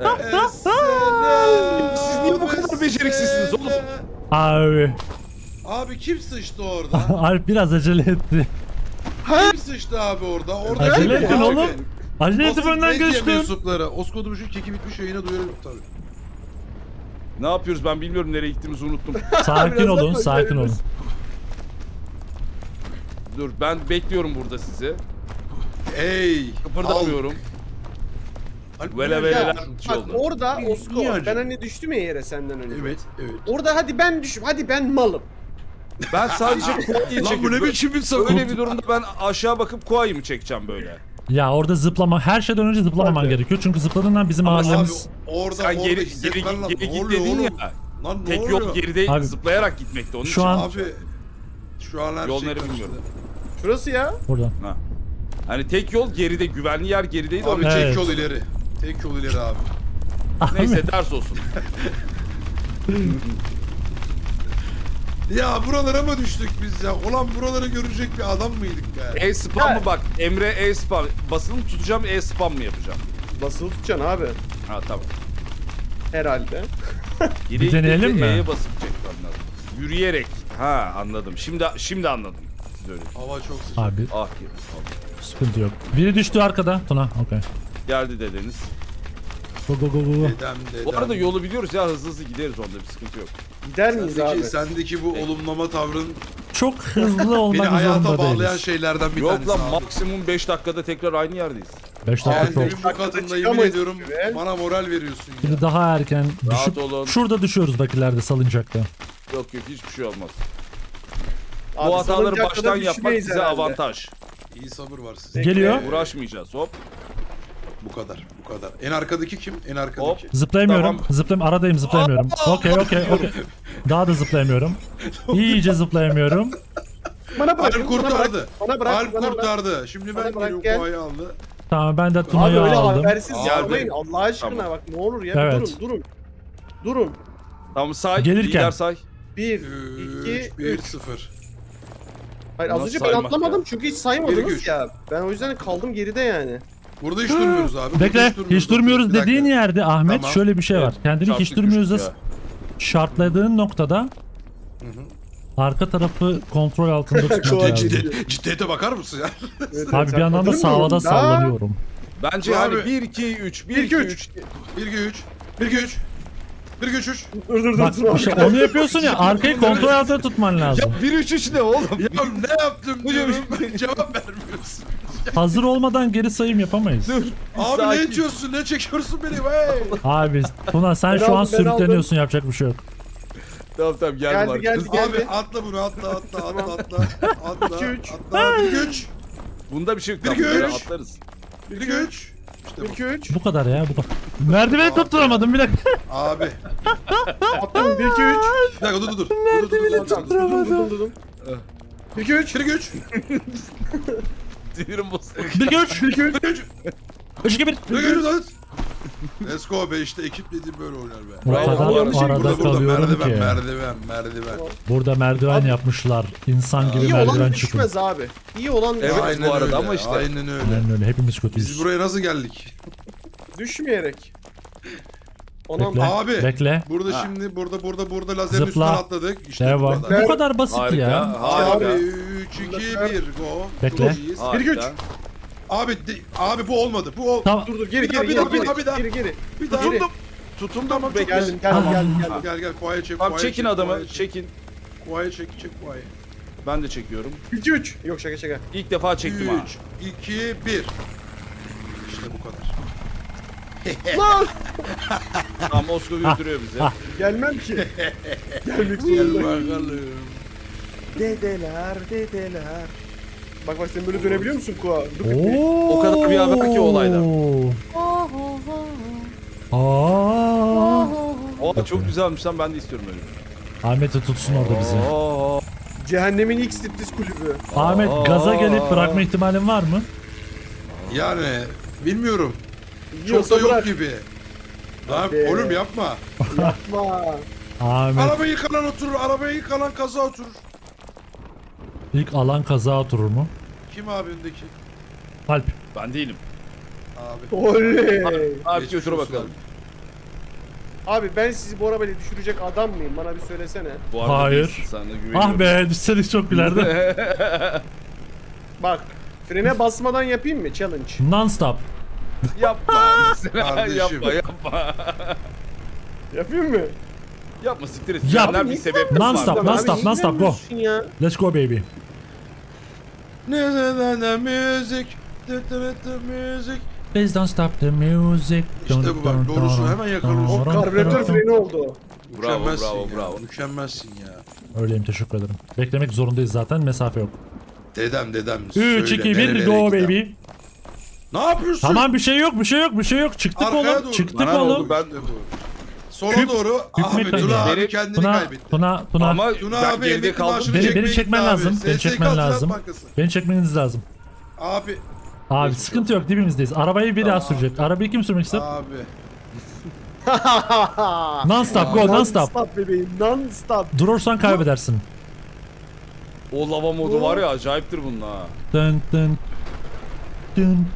Evet. Siz niye bu kadar beceriksizsiniz oğlum? Abi kim sıçtı orada? Alp biraz acele etti. Kim sıçtı abi orada? Acele ettin oğlum. Acele edip önden geçtim. Osco'da bu şu keki bitmiş yayına duyarım tabii. Ne yapıyoruz ben bilmiyorum, nereye gittiğimizi unuttum. Sakin olun. Dur ben bekliyorum burada sizi. Kıpırdamıyorum. Vele. Bak orada Osco, ben hani düştüm ya yere senden önce. Evet. Orada hadi ben düşüm, hadi ben malım. Ben sadece Kua'yı çekiyorum. Öyle bir durumda ben aşağı bakıp Kua'yı mı çekeceğim böyle? Ya orada zıplama, her şeyden önce zıplamaman gerekiyor çünkü zıpladığından bizim ağırlığımız. Sen geri git dedin ya. Lan, tek yol geride abi, zıplayarak gitmekte onun için. Şu an her yolları bilmiyorum. Şurası ya. Buradan. Hani tek yol geride, güvenli yer gerideydi. Abi tek yol ileri. Tek yol ileri abi. Neyse ders olsun. Ya buralara mı düştük biz ya? Ulan buralara görecek bir adam mıydık be? E-spam mı bak? Emre e-spam. Basılı tutacağım, e-spam mı yapacağım? Basılı tutacaksın abi. Ha tamam. Herhalde. Bir deneyelim mi? E'ye basıp çekmem lazım. Yürüyerek. Anladım. Şimdi anladım. Hava çok sıcak. Abi. Sıkıntı yok. Biri düştü arkada. Tuna. Okay. Geldi dedeniz. Go. Dedem. Bu arada yolu biliyoruz ya, hızlı gideriz, onda bir sıkıntı yok. Gider miyiz abi? Sendeki bu olumlama tavrın çok hızlı olmak zorunda değil. Beni hayata bağlayan şeylerden bir tanesi. Yok lan, maksimum 5 dakikada tekrar aynı yerdeyiz. 5 dakika oldu. Bu kadınla yemin ediyorum bana moral veriyorsun ya. Şimdi daha erken düşüp şurada düşüyoruz bak, ileride salıncakta. Yok hiçbir şey olmaz. Bu hataları baştan yapmak bize avantaj. İyi sabır var sizde. Geliyor. Uğraşmayacağız hop. Bu kadar, bu kadar. En arkadaki kim? En arkadaki. Hop. Zıplayamıyorum. Tamam. Zıplayamıyorum. Aradayım, zıplayamıyorum. Okey, okey, okey. Daha da zıplayamıyorum. İyice zıplayamıyorum. Bana bırak. Alp kurtardı. Bana bırak. Alp kurtardı. Şimdi ben Kua'yı aldı. Tamam, ben de Tuna'yı aldım. Habersiz yapmayın. Allah aşkına tamam. Bak ne olur ya. Evet. Durun, durun. Durun. Tamam, say. Gelirken. Lider say. 1, 2, 3, 0. Hayır, az önce ben atlamadım çünkü hiç saymadınız ya. Ben o yüzden kaldım geride yani. Burada hiç durmuyoruz abi. Bekle, hiç durmuyoruz dediğin yerde Ahmet tamam. Şöyle bir şey var. Kendini hiç durmuyoruz şartladığın noktada arka tarafı kontrol altında tutuyor. Ciddiyete bakar mısın ya? Evet, abi bir yandan da sağda sallanıyorum. Bence yani 1 2 3 1 2 3 1 2 3 1 2 3 1-2-3-3. Bak işte onu yapıyorsun ya, arkayı kontrol altına tutman lazım. Ya 1-3-3 ne oğlum? Ya ne yaptım diyorum, cevap vermiyorsun. Hazır olmadan geri sayım yapamayız. Dur. Abi sakin. Ne içiyorsun, ne çekiyorsun beni hey? Abi Tuna sen şu an sürükleniyorsun, yapacak bir şey yok. Tamam tamam geldi. Abi atla bunu, atla. 1-2-3. Bunda bir şey yok. 1-2-3. İşte 1-2-3. Bu kadar ya, bu kadar. Merdiveni tutturamadım bir dakika. Abi. Attım 1-2-3. Bir dakika dur. Merdiveni tutturamadım. 1-2-3. Sinirim bozuldu. 1-2-3. 1-2-1. Let's go be, işte ekip dediğim böyle oynar be. Burada merdiven. Burada merdiven abi, yapmışlar. İnsan gibi merdiven çıkıyor. İyi olan düşmez abi. İyi olan evet bu arada öyle, ama işte. Aynen öyle. Aynen öyle. Hepimiz kötüyüz. Biz buraya nasıl geldik? Düşmeyerek. Ondan bekle, abi. Bekle. Burada ha. Şimdi burada lazerin üstüne atladık. İşte devam. Bu kadar basit harika, ya. Abi 3-2-1 go. Bekle. 1-2-3. Abi bu olmadı. Bu ol. Tamam. Dur geri. Bir daha. Tutundum ama gel Kua'ya çek. Abi çekin adamı. Çekin. Kua'ya çek Kua'ya. Ben de çekiyorum. 3. Yok şaka. İlk defa çektim ha. 3-2-1. İşte bu kadar. Lan! Tamam Osco öldürüyor bizi. Gelmem ki. Gelmek istiyorum. Bakalım. Dedeler. Bak sen böyle dönebiliyor musun Kua? O kadar bir haber ki olaydan. Aa, çok güzelmiş lan, ben de istiyorum öyle. Ahmet'i tutsun orada bizi. Cehennemin ilk striptiz kulübü. Ahmet gaza gelip bırakma ihtimalin var mı? Yani bilmiyorum. Çok da yok gibi. Lan oğlum yapma. Yapma. Ahmet. Arabayı yıkanan oturur, arabayı yıkanan kaza oturur. İlk alan kaza oturur mu? Kim abi öndeki? Alp. Ben değilim. Abi. Oley. Abi götür bakalım. Abi ben sizi bu arabayla düşürecek adam mıyım? Bana bir söylesene. Bu arada hayır. Ah be, düşseniz çok gülerdi. Bak, frene basmadan yapayım mı challenge? Non stop. Yapma. Yapayım mı? Yapma siktir et. Yap. Bir sebep non stop go. Let's go baby. Ne müzik. Müzik. Please don't stop the music. İşte bu bak doğrusu hemen yakalıyorsun. Karbüratör freni oldu. Bravo. Mükemmelsin ya. Öyleyim, teşekkür ederim. Beklemek zorundayız zaten, mesafe yok. Dedem. 3, 2, 1 go baby. Ne yapıyorsun? Tamam bir şey yok. Çıktık oğlum. Sola doğru Ahmet Tuna kendini kaybetti. Tuna. Ama Tuna abi geride kaldı. Beni çekmen lazım. Beni çekmeniz lazım. Abi sıkıntı yok, dibimizdeyiz. Arabayı biri daha sürecek. Arabayı kim sürmek ister? Abi. Non stop go, non stop. Non stop. Durursan kaybedersin. O lava modu var ya, acayiptir bunun ha. Dün.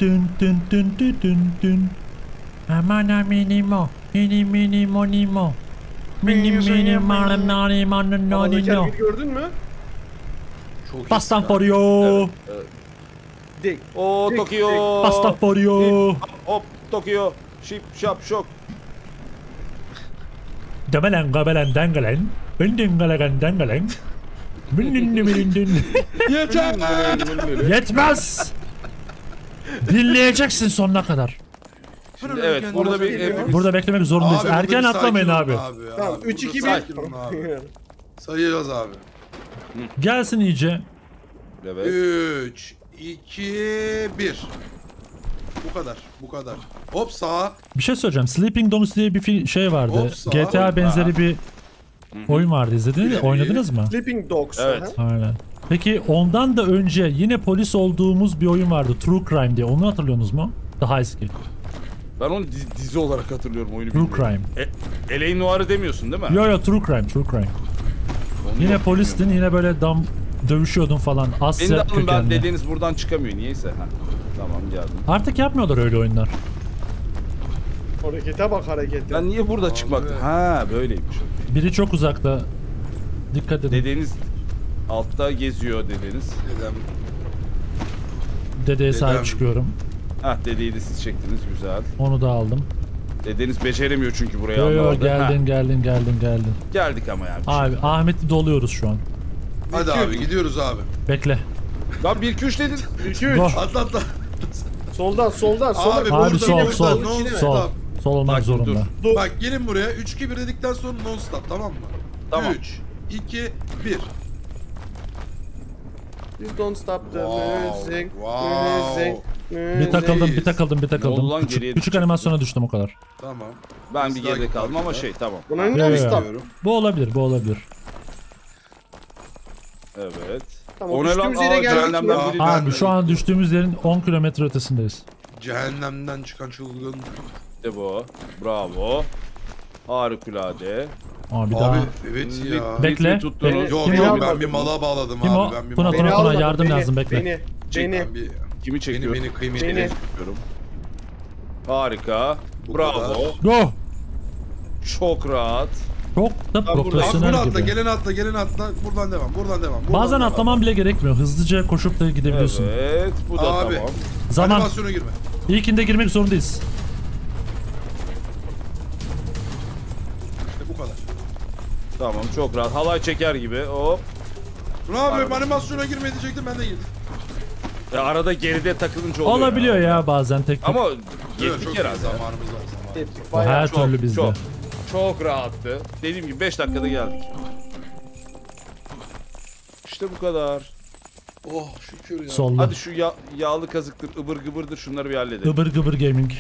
Amana minimo. Mini gördün mü? Çok Pastan for you. Dik. O Tokyo. Pasta for you. Hop Tokyo. Ship shop shock. Demelen dengelen. Bindingelen. Bindin. Yetmez. Dinleyeceksin sonuna kadar. Şimdi evet, burada beklemek zorundayız. Abi, erken atlamayın abi. Tamam, 3-2-1. Sayacağız abi. Gelsin iyice. Evet. 3-2-1. Bu kadar. Bu kadar. Hop sağa. Bir şey söyleyeceğim. Sleeping Dogs diye bir şey vardı. Hop, sağa, GTA oyna benzeri bir oyun vardı. İzlediniz, oynadınız mı? Sleeping Dogs. Evet. Aynen. Peki ondan da önce yine polis olduğumuz bir oyun vardı. True Crime diye. Onu hatırlıyorsunuz mu? Daha eski. Ben onu dizi olarak hatırlıyorum, oyunu bilmiyorum. True Crime. L.A. Noir'ı demiyorsun değil mi? Yok yok, True Crime, True Crime. Onu yine polistin, yine böyle dövüşüyordun falan. Asya beni de alın, ben dediğiniz buradan çıkamıyor niyeyse. Ha, tamam geldim. Artık yapmıyorlar öyle oyunlar. Harekete bak harekete. Ben niye burada çıkmaktım? Ha böyleymiş. Biri çok uzakta. Dikkat edin. Dedeniz altta geziyor dedeniz. Dedem. Dedeye sahip çıkıyorum. Ah dedeyi de siz çektiniz, güzel. Onu da aldım. Dedeniz beceremiyor çünkü buraya anlamadı. Geldin. Geldik ama yani. Abi Ahmet'i doluyoruz şu an. Hadi abi gidiyoruz abi. Bekle. Lan 1-2-3 dedin. 2-3. Atla. Soldan. Abi sol. Sol olmak zorunda. Bak gelin buraya. 3-2-1 dedikten sonra non stop, tamam mı? Tamam. 3-2-1. Don't stop the music. Wow. Bir takıldım. Küçük animasyona düştüm o kadar. Tamam. Ben bir geride kaldım ama şey tamam. Buna ne istiyorum? Bu olabilir. Evet. Tamam. O cehennemden biri. Abi şu an düştüğümüz yerin 10 kilometre ötesindeyiz. Cehennemden çıkan çılgın. İşte bu. Bravo. Harikulade. Abi evet ya. Bekle. Yok ben bir mala bağladım abi. Ben bir mala. Tuna yardım lazım, bekle. Beni. Kimi çekiyor? Beni kıymetini çekiyorum. Harika. Bravo. Go. Çok rahat. Çok da profesyonel gibi. Gelen atla. Buradan devam. Bazen atlaman bile gerekmiyor. Hızlıca koşup da gidebiliyorsun. Evet. Bu da abi. Tamam. Zaman. Animasyona girme. İlkinde girmek zorundayız. İşte bu kadar. Tamam, çok rahat. Halay çeker gibi. Hop. Bravo. Animasyona girme diyecektim, ben de girdim. Arada geride takılınca oluyor. Olabiliyor ya bazen tek. Ama yettik herhalde. Zamanımız var. Her türlü bizde. Çok rahattı. Dediğim gibi 5 dakikada geldik. İşte bu kadar. Oh şükür ya. Solda. Hadi şu yağlı kazıktır, ıbır gıbırdır, şunları bir halledelim. Ibır gıbır gaming.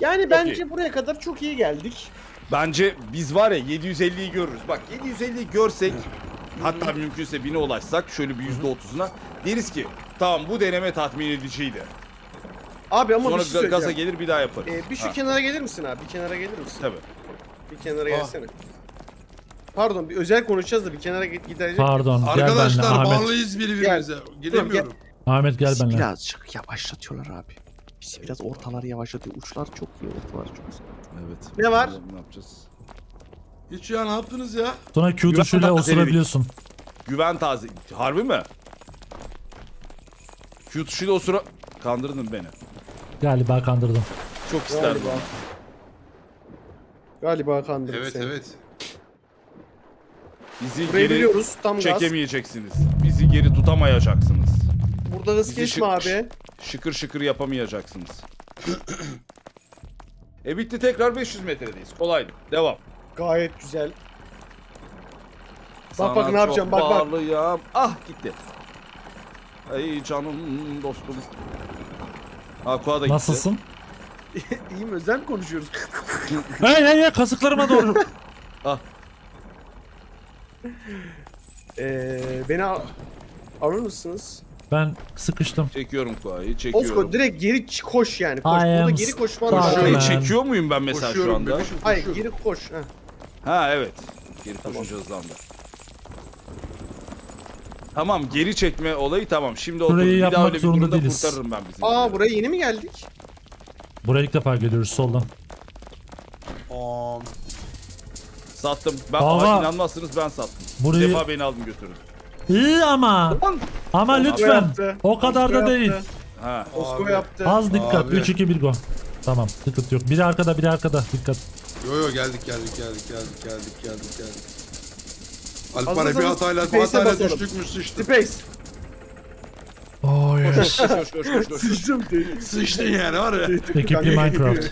Yani bence buraya kadar çok iyi geldik. Bence biz var ya 750'yi görürüz. Bak 750'yi görsek, hatta mümkünse 1000'e ulaşsak şöyle bir %30'una deriz ki tamam bu deneme tatmin ediciydi. Abi ama sonra bir gaza gelir bir daha yaparız. Bir şu kenara gelir misin abi? Tabii. Bir kenara gelsene. Pardon, bir özel konuşacağız da bir kenara gideceğiz. Pardon. Arkadaşlar bağlıyız birbirimize. Gidemiyorum. Ahmet gel benimle. Birazcık yavaşlatıyorlar abi. Bizi biraz ortaları yavaşlatıyor. Uçlar çok iyi, ortalar çok iyi. Evet. Ne var? Ne yapacağız? Hiç ya, ne yaptınız ya? Sonra Q tuşuyla osurabiliyorsun. Güven taze. Harbi mi? Q tuşuyla osura... Kandırdın beni. Galiba kandırdım. Çok isterdim. Galiba kandırdım seni. Evet. Bizi geri çekemeyeceksiniz. Bizi geri tutamayacaksınız. Burada hız geçme abi. Şıkır şıkır yapamayacaksınız. Bitti, tekrar 500 metredeyiz. Kolaydı. Devam. Gayet güzel. Bak ne yapacağım, bak. Ya. Ah gitti. Ay canım dostum. Kua da gitti. Nasılsın? İyiyim, özel mi konuşuyoruz? Hey kasıklarıma doğru. Ah. Beni alır mısınız? Ben sıkıştım. Çekiyorum Kua'yı, çekiyorum. Osco direkt geri koş yani. Koş. Burada geri koşman lazım. Çekiyor muyum ben mesela koşuyorum şu anda? Bebeşim, hayır, geri koş. Ha evet. Geri koşacağız lan da. Tamam, geri çekme olayı tamam. Şimdi oturdu, bir daha öyle bir durumda kurtarırım ben bizi. Buraya yeni mi geldik? Buraya ilk defa geliyoruz, soldan. Sattım. İnanmazsınız, ben sattım. Burayı... Bir defa beni aldım götürün. İyi ama. Ama lütfen. Yaptı. O kadar Osco da yaptı. Değil. Ha. Osco yaptı. Az dikkat. 3-2-1 go. Tamam, sıkıntı yok. Biri arkada. Dikkat. Yo geldik. Alpare bir hatayla düştükmüş, sıçtı. Space. Oy. Koş. Sıçtın yani var ya. Ekipli Minecraft.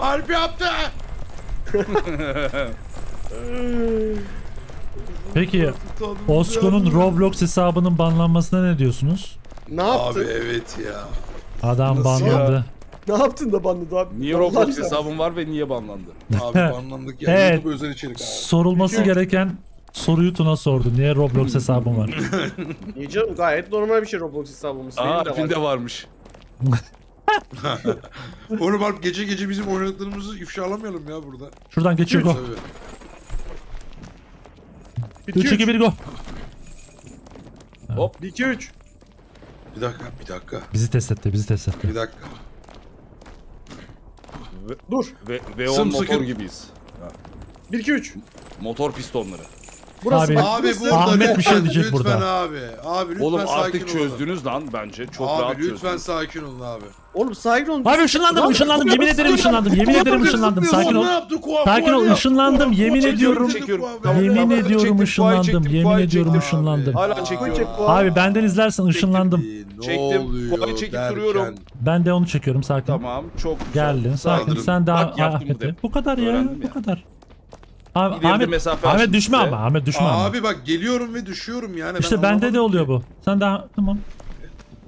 Alp yaptı. Peki, Osco'nun Roblox hesabının banlanmasına ne diyorsunuz? Ne yaptın? Abi evet ya. Adam banlandı. Ne yaptın da banlandı abi? Niye Roblox hesabın var ve niye banlandı? Abi banlandık ya. Evet. YouTube özel içerik abi. Sorulması gereken soruyu Tuna sordu. Niye Roblox hesabım var? Niye canım? Gayet normal bir şey Roblox hesabımız. Alp'inde varmış. Oğlum Alp gece gece bizim oynadıklarımızı ifşalamayalım ya burada. Şuradan geçiyor go. 3-2-1 go. Hop 2-3. Bir dakika, bir dakika. Bizi test etti, bizi test etti. Bir dakika. Dur. V10 motor gibiyiz. 1-2-3. Motor pistonları. Burası abi bu Ahmet bir şey diyecek lütfen burada. Lütfen abi. Abi lütfen oğlum, sakin olun. Oğlum artık çözdünüz lan bence. Çok abi, rahat çözdünüz. Abi lütfen sakin olun abi. Oğlum sakin olun. Abi ışınlandım, ışınlandım. Yemin ederim ışınlandım. Yemin ederim ışınlandım. Sakin ol. Sakin ol, ışınlandım. Yemin ediyorum. Yemin ediyorum ışınlandım. Yemin ediyorum ışınlandım. Hala çekiyorum. Abi benden izlersen ışınlandım. Çektim. Kuayı çekip duruyorum. Ben de onu çekiyorum sakin. Tamam çok. Geldin. Sakin sen daha Ahmet. Bu kadar ya. Bu kadar. Abi, Ahmet düşme size. Ama Ahmet düşme. Aa, ama. Abi bak geliyorum ve düşüyorum yani. İşte ben bende de oluyor ki bu. Sen daha tamam.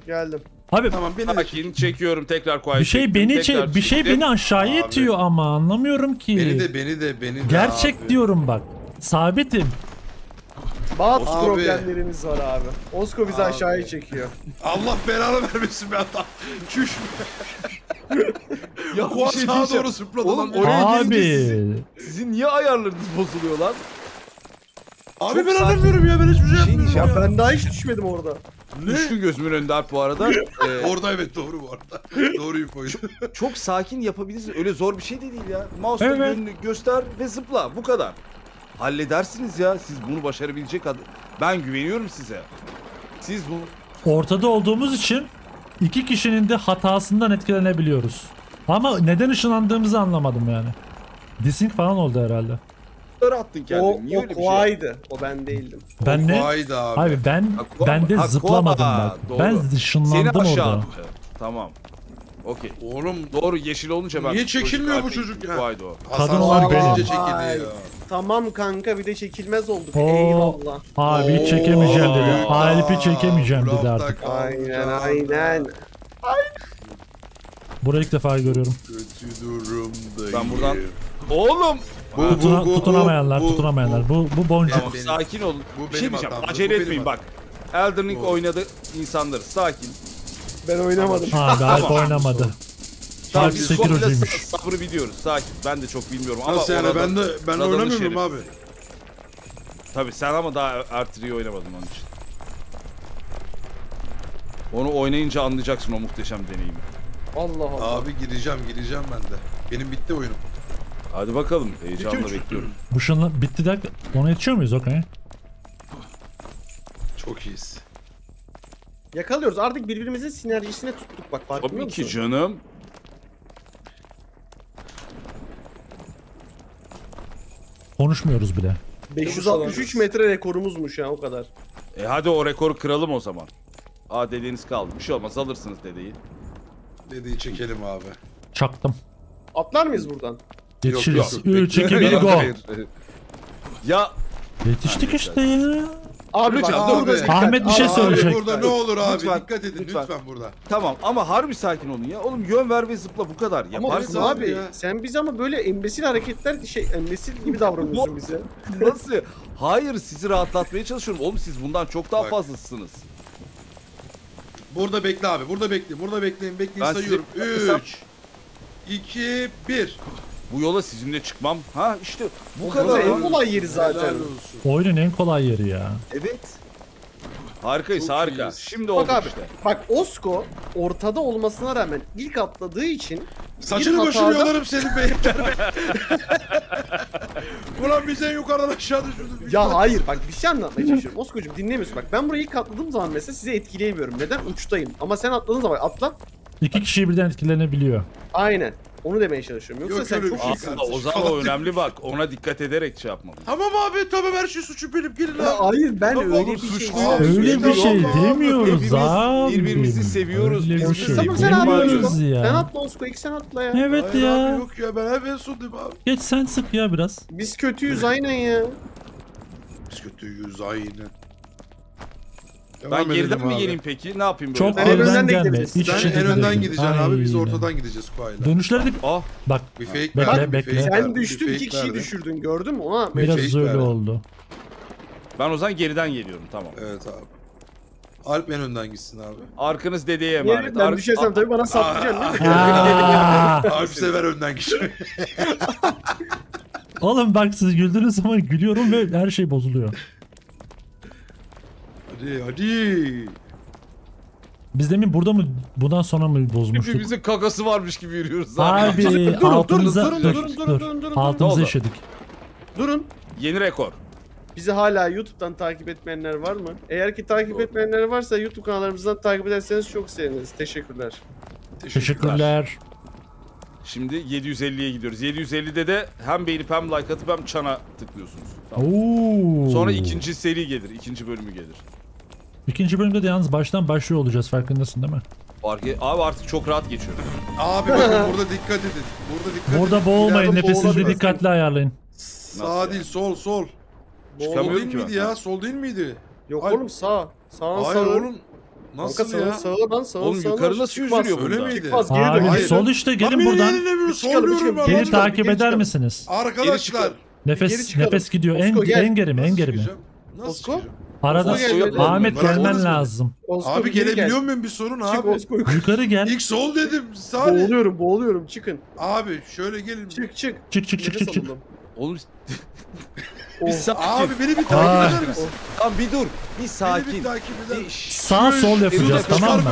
Geldim. Abi tamam beni çekiyorum tekrar koyayım. Bir şey beni bir şey beni aşağıya itiyor ama anlamıyorum ki. Beni de. Gerçek abi diyorum bak. Sabitim. Bazı problemlerimiz var abi. Osco bizi aşağıya çekiyor. Allah belanı vermesin be adam. Çüş. Ya Kua şey sağa doğru sıpladı oğlum, lan. Oraya abi. Sizin niye ayarlarınız bozuluyor lan? Abi çok ben anlamıyorum ya, ben hiçbir şey yapmıyorum ya. Ben daha hiç düşmedim orada. Düştü gözümün önünde Alp bu arada. Orada evet doğru bu arada. Doğruyu koydum. Çok sakin yapabilirsiniz, öyle zor bir şey de değil ya. Mouse'un yönünü göster ve zıpla, bu kadar. Halledersiniz ya, siz bunu başarabilecek ben güveniyorum size. Siz bu ortada olduğumuz için İki kişinin de hatasından etkilenebiliyoruz. Ama neden ışınlandığımızı anlamadım yani. Dissing falan oldu herhalde. Attın kendini. Niye öyle bir şey? O Kua'ydı. O ben değildim. Ben ne? Abi. Abi ben de zıplamadım ben. Ben ışınlandım orada. Tamam. Okey. Oğlum doğru yeşil olunca ben. Niye çekilmiyor bu çocuk ya? Kua'ydı o. Kadın olarak benim. Tamam kanka bir de çekilmez olduk. Eyvallah. Abi çekemeyeceğim dedi. Alp'i çekemeyeceğim dedi artık. Aynen. Burayı ilk defa görüyorum. Kötü durumdayım. Ben buradan. Oğlum. Tutunamayanlar. Bu boncuk. Tamam, sakin olun. Bir şey diyeceğim. Acele etmeyin bak. Elden Link oynadı insanlar. Sakin. Ben oynamadım. Abi Alp oynamadı. Abi biz sabrı biliyoruz, sakin. Ben de çok bilmiyorum ama nasıl yani ben oynamıyorum abi. Tabi sen ama daha Artillery oynamadın onun için. Onu oynayınca anlayacaksın o muhteşem deneyimi. Allah Allah. Abi gireceğim ben de. Benim bitti oyunum. Hadi bakalım, heyecanla bekliyorum. Bu şunla bitti derken ona yetişiyor muyuz? Okay. Çok iyiyiz. Yakalıyoruz artık birbirimizin sinerjisine tuttuk bak, farkında mısın? Tabii ki canım. Konuşmuyoruz bile. 563 metre rekorumuzmuş ya, o kadar. Hadi o rekoru kıralım o zaman. Dedeniz kaldı. Bir şey olmaz, alırsınız dedeyi. Dedeyi çekelim abi. Çaktım. Atlar mıyız buradan? Yetişiriz. 3, 2, 1, go. Ya. Yetiştik işte ya. Abi lütfen Ahmet bir şey söyleyecek. Abi burada ne olur abi lütfen, dikkat edin lütfen burada. Tamam ama harbi sakin olun ya. Oğlum yön ver ve zıpla, bu kadar. Yaparsın abi ya. Sen bize ama böyle embesil hareketler embesil gibi davranıyorsun bize. Nasıl? Hayır, sizi rahatlatmaya çalışıyorum. Oğlum siz bundan çok daha fazlasınız. Burada bekle abi. Burada bekleyin sayıyorum. 3 2 1. Bu yola sizinle çıkmam. Ha işte bu kadar. En kolay yeri zaten. Oyunun en kolay yeri ya. Evet. Harikayız, harika. Şimdi oldu işte. Bak Osco ortada olmasına rağmen ilk atladığı için saçını başını yolarım senin beyler. Ulan bize yukarıdan aşağı düşürdün. Ya hayır bak bir şey anlatmaya çalışıyorum. Osco'cum dinlemiyorsun bak. Ben burayı ilk atladığım zaman mesela sizi etkileyemiyorum. Neden? Uçtayım. Ama sen atladığın zaman İki kişi birden etkilenebiliyor. Aynen. Onu demeye çalışıyorum. Yoksa sen çok aslında o zaman önemli bak. Ona dikkat ederek şey yapmalı. Tamam abi her şey suçu benim. Gelin abi. Hayır ben öyle bir şey demiyorum. Öyle bir şey demiyoruz abi. Birbirimizi seviyoruz. Tamam sen atla ya. Sen atla Osco, sen atla ya. Evet hayır ya. Abi, yok ya ben sundum abi. Geç sen sık ya biraz. Biz kötüyüz aynen ya. Devam ben geriden mi geleyim peki? Ne yapayım böyle? Çok en önden gelme. Ben en önden gideceğim abi. Biz ortadan gideceğiz Kuay'la. Dönüşlerde bak. Bir fake bekle. Sen düştün, iki kişiyi düşürdün, gördün mü? Ona biraz öyle oldu. Ben o zaman geriden geliyorum, tamam. Evet abi. Alp en önden gitsin abi. Arkanız dedeye emanet. Yerinden düşersem tabii bana saplayacaksın değil mi? Alp sever önden kişi. Oğlum bak, siz güldüğünüz zaman gülüyorum ve her şey bozuluyor. Hadi hadi. Biz demin burada mı, bundan sonra mı bozmuştuk? Hepimizin kakası varmış gibi yürüyoruz abi. Abi altımıza dur. Altımıza işedik. Durun. Yeni rekor. Bizi hala YouTube'dan takip etmeyenler var mı? Eğer ki takip etmeyenler varsa YouTube kanallarımızdan takip ederseniz çok seviniriz. Teşekkürler. Teşekkürler. Şimdi 750'ye gidiyoruz. 750'de de hem beğenip hem like atıp hem çana tıklıyorsunuz. Tamam. Oo. Sonra ikinci seri gelir. İkinci bölümü gelir. İkinci bölümde de yalnız baştan başlıyor olacağız. Farkındasın değil mi? Abi artık çok rahat geçiyorum. Abi bakın burada dikkat edin. Burada boğulmayın. Nefesinizi dikkatli ayarlayın. Sağ değil, sol. Sol değil miydi ya? Sol değil miydi? Yok oğlum sağ. Hayır oğlum. Nasıl kanka ya? Sağa oğlum yukarı nasıl yüzülüyor burada? Çıkmaz, abi sol işte, gelin buradan. Beni takip eder misiniz? Arkadaşlar. Nefes gidiyor. En gerime. Nasıl? Arada Ahmet gelmen lazım. Abi gelebiliyor muyum, bir sorun abi. Yukarı gel. İlk sol dedim. Boğuluyorum çıkın. Abi şöyle gelin. Çık. Oğlum abi beni bir takip eder misin? Abi bir dur. Bir sakin. Sağ sol yapacağız, tamam mı?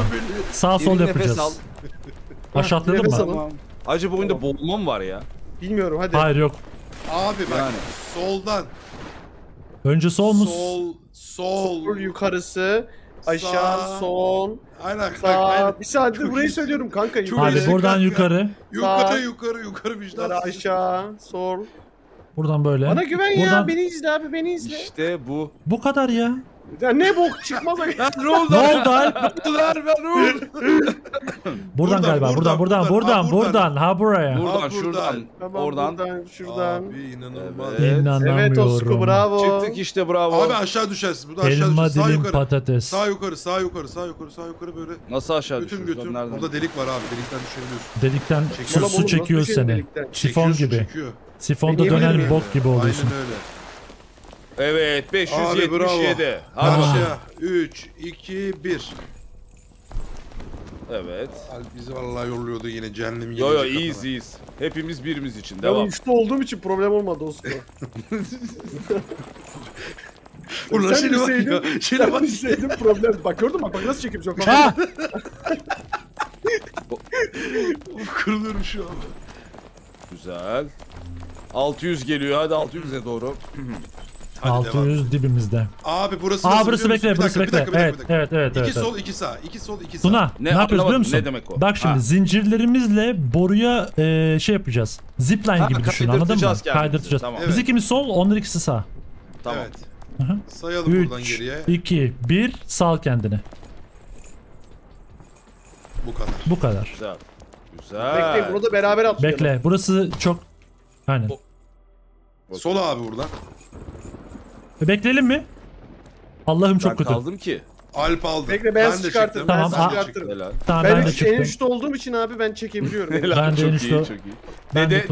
Sağ sol yapacağız. Aşatladın mı? Acaba oyunda boğulma mı var ya? Bilmiyorum, hadi. Hayır yok. Abi bak yani. Soldan. Önce sol mu? Sol yukarısı. Aşağı, sol, sağ. Bir saattir burayı söylüyorum kanka. Abi buradan yukarı. Yukarı vicdan. Aşağı, sol. Buradan böyle. Bana güven buradan... ya, beni izle abi, beni izle. İşte bu. Bu kadar ya. Ya ne bok çıkmaz. Ne oldu? Buradan galiba. Buradan şuradan. Tamam, oradan. Şuradan. Abi inanılmaz. Evet Osco bravo. Çıktık işte, bravo. Abi aşağı düşersin. Buradan aşağı düşersin. Sağ yukarı. Patates. Sağ yukarı böyle. Nasıl aşağı düşüyorsun? Burada delik var abi. Delikten düşebiliyorsun. Delikten su çekiyor seni. Sifon gibi. Sifonda dönen bok gibi oluyorsun. Evet 577. Aşağı 3, 2, 1. Evet. Alp bizi vallahi yoruluyordu yine, cehennem. Yo iyiyiz. Hepimiz birimiz için devam. Ben üçlü olduğum için problem olmadı Osco. Ulan şeyle bak problem. Bak gördün mü? Bak nasıl çekip çok. Ha. Kırılıyorum şu an. Güzel. 600 geliyor, hadi 600'e doğru. Hadi 600 devam. Dibimizde. Abi burası bekle, burası bekle. Evet. İki sol, iki sağ. Tuna, ne yapıyoruz biliyor musun? Ne demek o? Bak şimdi zincirlerimizle boruya şey yapacağız. Zipline gibi düşün, anladın mı? Kaydırtacağız. Tamam. Evet. Biz ikimiz sol, onlar ikisi sağ. Tamam. Evet. Sayalım buradan geriye. 3, 2, 1, sal kendini. Bu kadar. Güzel. Bekleyin, bunu da beraber atlayalım. Bekle, burası çok... Aynen. Sol abi buradan. Bekleyelim mi? Allah'ım çok kötü. Ben kaldım ki. Alp aldı. Bekle ben çıkarttım. Tamam, ben en üstte olduğum için abi ben çekebiliyorum. Ben de en üstte.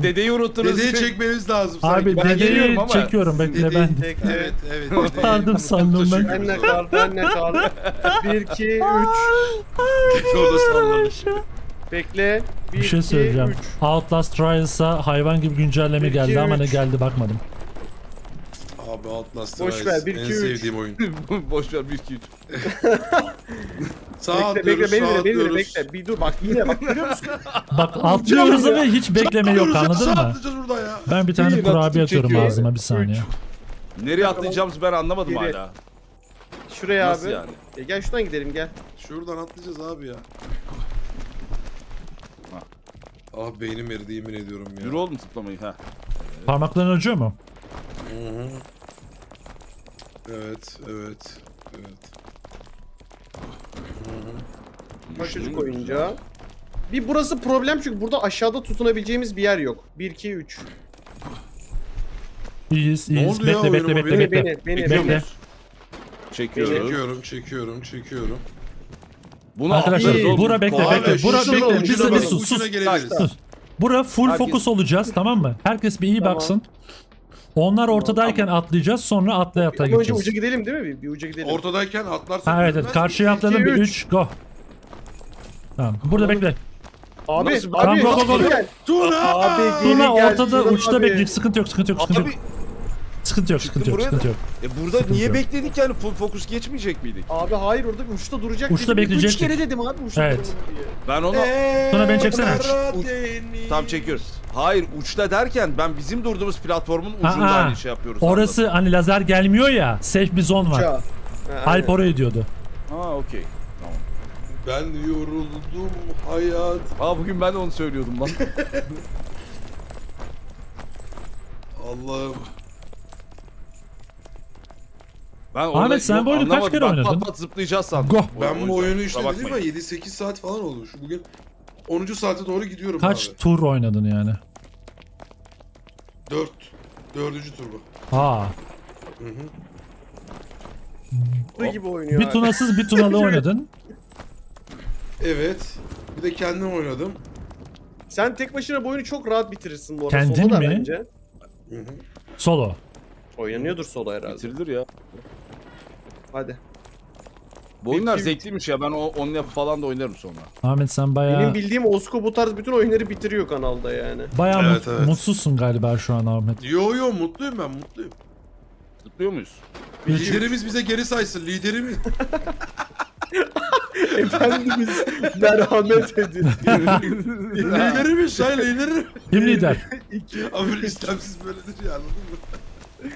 Dedeyi unuttunuz. Dedeyi çekmeniz lazım. Abi dedeyi çekiyorum, bekle ben. Evet. Kaldım sandım ben. Benle kaldı. 1, 2, 3. Orada sallanış. Bekle. Bir şey söyleyeceğim. Outlast Trials'a hayvan gibi güncelleme geldi ama ne geldi bakmadım. Abi Outlast Trials en sevdiğim oyun. Boşver 1-2-3. Sağ atlıyoruz, Bekle bir dur bak yine bak görüyor musun? Bak atlıyoruz ve hiç bekleme yok, anladın mı? Ben bir tane kurabiye atıyorum ağzıma, bir saniye. Nereye atlayacağımızı ben anlamadım hala. Şuraya abi. Gel şuradan gidelim gel. Şuradan atlayacağız abi ya. Ah beynim eridi yemin ediyorum ya. Dur oğlum tıplamayı ha. Parmakların acıyor mu? Evet. Başucu koyunca. Bir burası problem çünkü burada aşağıda tutunabileceğimiz bir yer yok. 1, 2, 3. İyiyiz. Bekle. Bekle. Çekiyorum. Çekiyorum. Bunu arkadaşlar bura bekle. Bura bekle. Bir sus. Bura full fokus olacağız, tamam mı? Herkes bir iyi baksın. Onlar ortadayken atlayacağız, sonra atlaya gideceğiz. Önce uca gidelim değil mi? Bir uca gidelim. Ortadayken atlarsak. Ha, evet. Karşıya atlayalım. 3 go. Tamam. Burada bekle. Abi, nasıl? Abi, abi gel. Tuna ortada, uçta bekle. Sıkıntı yok. Burada niye bekledik yani? Full focus geçmeyecek miydik? Abi hayır, orada uçta duracak. Uçta bekleyecek. 3 kere dedim abi uçta. Evet. Ben ona... Tuna beni çeksene. Tamam çekiyoruz. Hayır uçta derken ben bizim durduğumuz platformun ucunda aynı şey yapıyoruz. Orası anladım. Hani lazer gelmiyor ya. Safe bir zone var. Alp oraya diyordu. Aa okey. Ben yoruldum hayat. Aa bugün ben de onu söylüyordum lan. Allah'ım. Ahmet sen bu oyunu kaç kere oynadın? Pat pat zıplayacağız sandım. Go. Ben bu oyunu işte dedim ya 7-8 saat falan oldu. Şu bugün 10. saate doğru gidiyorum. Kaç abi tur oynadın yani? 4. 4. tur bu. Ha. Hı hı. Gibi oynuyor. Bir tunasız bir tunalı oynadın. Evet. Bir de kendim oynadım. Sen tek başına bu oyunu çok rahat bitirirsin bu arada. Kendin solo mi? Da bence. Hı hı. Solo. Oynanıyordur solo herhalde. Bitirilir ya. Hadi. Bu oyunlar zevkliymiş ya. Ben onun yapı falan da oynarım sonra. Ahmet sen bayağı... Benim bildiğim Osco bu tarz bütün oyunları bitiriyor kanalda yani. Bayağı evet, evet. Mutsuzsun galiba şu an Ahmet. Yo mutluyum ben, mutluyum. Zıplıyor muyuz? Liderimiz bize geri saysın, liderimiz. Efendimiz merhamet edin. Liderimiz şey, liderim. Kim lider? Abi istemsiz böyledir ya, anladın mı?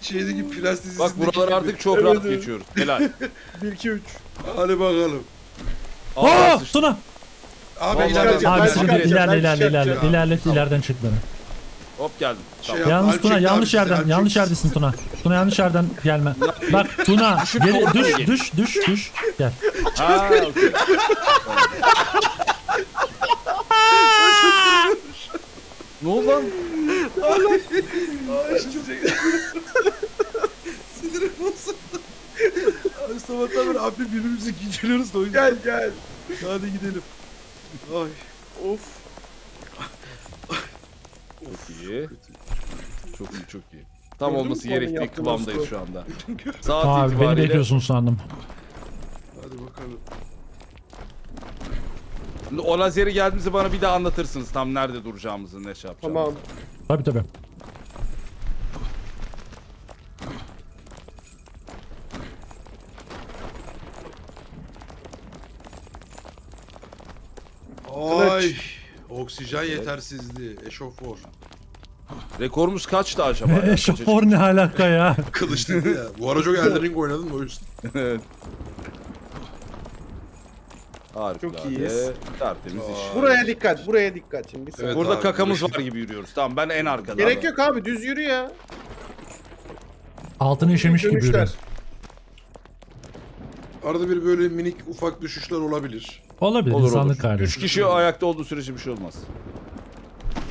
Şeydeki plaz dizisindeki bak buralar gibi. Artık çok evet, rahat evet. Geçiyoruz. Helal. 1-2-3. Hadi bakalım. Aaa! Tuna! Abi ilerle, ilerden çık beni. Hop geldim. Tamam. Şey yalnız Tuna yanlış yerden, yanlış yerdesin Tuna. Tuna yanlış yerden gelme. Bak Tuna geri düş. Gel. Haa okey. Ne oldu lan? Allah'ım. Ay çok sinirim bozuldu. Abi sabahtan beri abi birbirimizi ginceliyoruz da oyunda. Gel. Hadi gidelim. Ay of. Çok iyi. Çok iyi. Tam gördün olması gerektiği kıvamdayız şu anda. Saat abi itibariyle... beni bekliyorsun sandım. Hadi bakalım. O lazeri geldiğinizde bana bir daha anlatırsınız tam nerede duracağımızı, ne şey yapacağımızı. Tamam. Tabii. Ay, oksijen yetersizliği, eşofor. Rekorumuz kaçtı acaba? Eşofor ne alaka ya? Kılıç dedi ya. Bu ara çok Elden Ring oynadım o yüzden. Evet. Harikulade. Çok iyiyiz. Tertemiz iş. Buraya dikkat şimdi. Evet, burada abi, kakamız var gibi yürüyoruz. Tamam ben en arkada. Gerek yok abi düz yürü ya. Altını işemiş gibi yürüyoruz. Arada bir böyle minik ufak düşüşler olabilir. Olur, insanlık olur. 3 kişi ayakta olduğu sürece bir şey olmaz.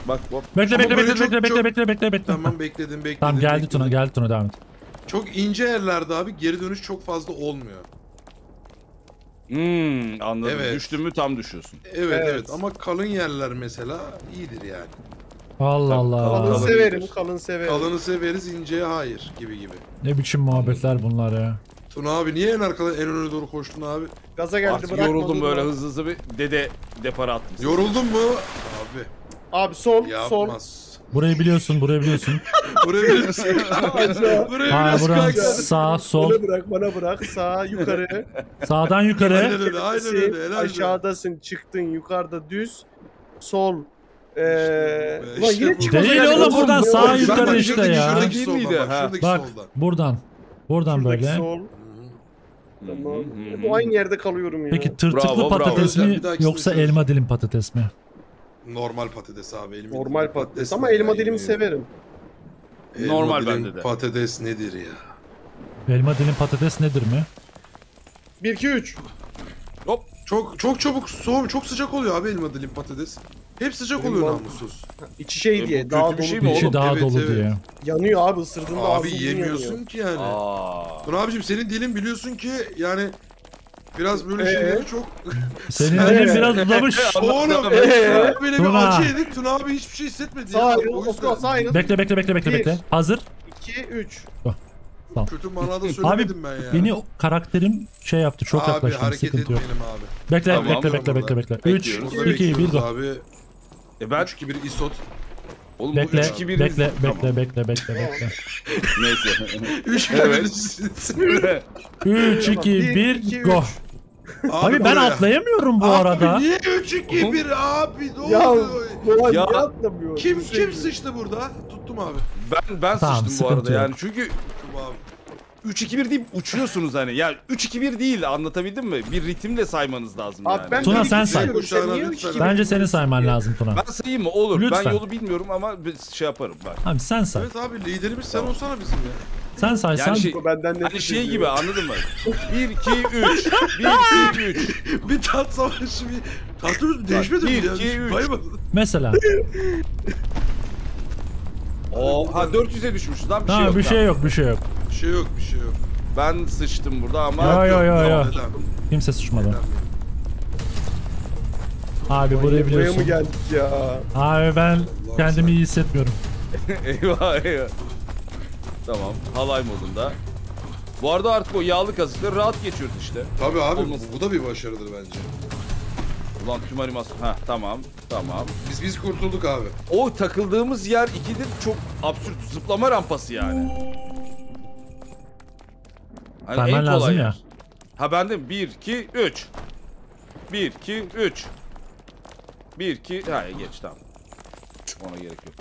Bak hop. Bekle. Tamam bekledim. Tamam geldi Tuna devam et. Çok ince yerlerde abi geri dönüş çok fazla olmuyor. Anladım. Evet. Düştün mü tam düşüyorsun. Evet ama kalın yerler mesela iyidir yani. Allah. Kalını severiz. Kalını severiz, inceye hayır gibi. Ne biçim muhabbetler bunlar ya. Tuna abi niye en öne doğru koştun abi? Gaza geldi bırakmadın. Yoruldum böyle ya. Hızlı bir dede depara attım. Yoruldun mu? Abi sol. Burayı biliyorsun. Burayı biliyorsun. Sağ, sol. Bana bırak. Sağ, yukarı. Sağdan yukarı. Aynen öyle. Aşağıdasın, çıktın, yukarıda düz. Sol. İşte değil yani, oğlum buradan sağ yukarı işte ya. Bak buradan. Buradan böyle. Sol. Tamam. Bu aynı yerde kalıyorum ya. Peki tırtıklı patates mi yoksa elma dilim patates mi? Normal patates abi. Normal patates ama elma dilimi severim. Normal bende de. Patates nedir ya? Elma dilim patates nedir mi? 1-2-3. Hop. Çok çabuk soğuk, çok sıcak oluyor abi elma dilim patates. Hep sıcak oluyor namussuz. İçi şey diye, daha dolu şey mi? İçi daha dolu evet, diye. Evet. Yanıyor abi ısırdığında. Abi yemiyorsun yanıyor ki yani. Dur abicim senin dilin biliyorsun ki yani biraz böyle şeyleri çok... Senin dilin biraz uzamış. Oğlum böyle bir acı yedik. Tuna abi hiçbir şey hissetmedi. Sağ olun. Bekle. Hazır. 2, 3. Kötü manada söylemedim ben ya. Beni karakterim şey yaptı, çok yaklaştım, sıkıntı yok. Abi. Bekle. 3, 2, 1, go. Ben 3, 2, 1, isot. Oğlum bekle, bu 3, 2, 1, bekle. Neyse. 3, 2, 1, go. Abi ben atlayamıyorum bu arada. Abi niye 3, 2, 1 abi? Ya kim sıçtı burada? Tuttum abi. Ben sıçtım bu arada yani çünkü... 3-2-1 deyip uçuyorsunuz hani. Ya 3-2-1 değil, anlatabildim mi? Bir ritimle saymanız lazım abi yani. Tuna sen say. Bence seni sayman lazım Tuna. Ben sayayım mı? Olur. Lütfen. Ben yolu bilmiyorum ama şey yaparım ben. Abi sen say. Evet abi liderimiz sen olsana bizim ya. Sen say yani sen. Hani şey gibi anladın mı? 1-2-3. 1-2-3. Bir tat savaşı bir. Tatlımız değişmedi mi? 1-2-3. Mesela. Oha 400'e düşmüşüz lan, bir şey yok. Bir şey yok. Ben sıçtım burada ama... Yo. Kimse sıçmadı. Abi burayı biliyorsun. Buraya mı geldik ya? Abi ben kendimi iyi hissetmiyorum. Eyvah. Tamam, halay modunda. Bu arada artık o yağlı kazıkları rahat geçiyoruz işte. Tabii abi, bu da bir başarıdır bence. Ulan tüm animasyon. Heh tamam. Biz kurtulduk abi. O takıldığımız yer ikidir, çok absürt zıplama rampası yani. Hani en kolay lazım ya. Ha bende 1-2-3. 1-2-3. 1-2... Ha geç tamam. Ona gerek yok.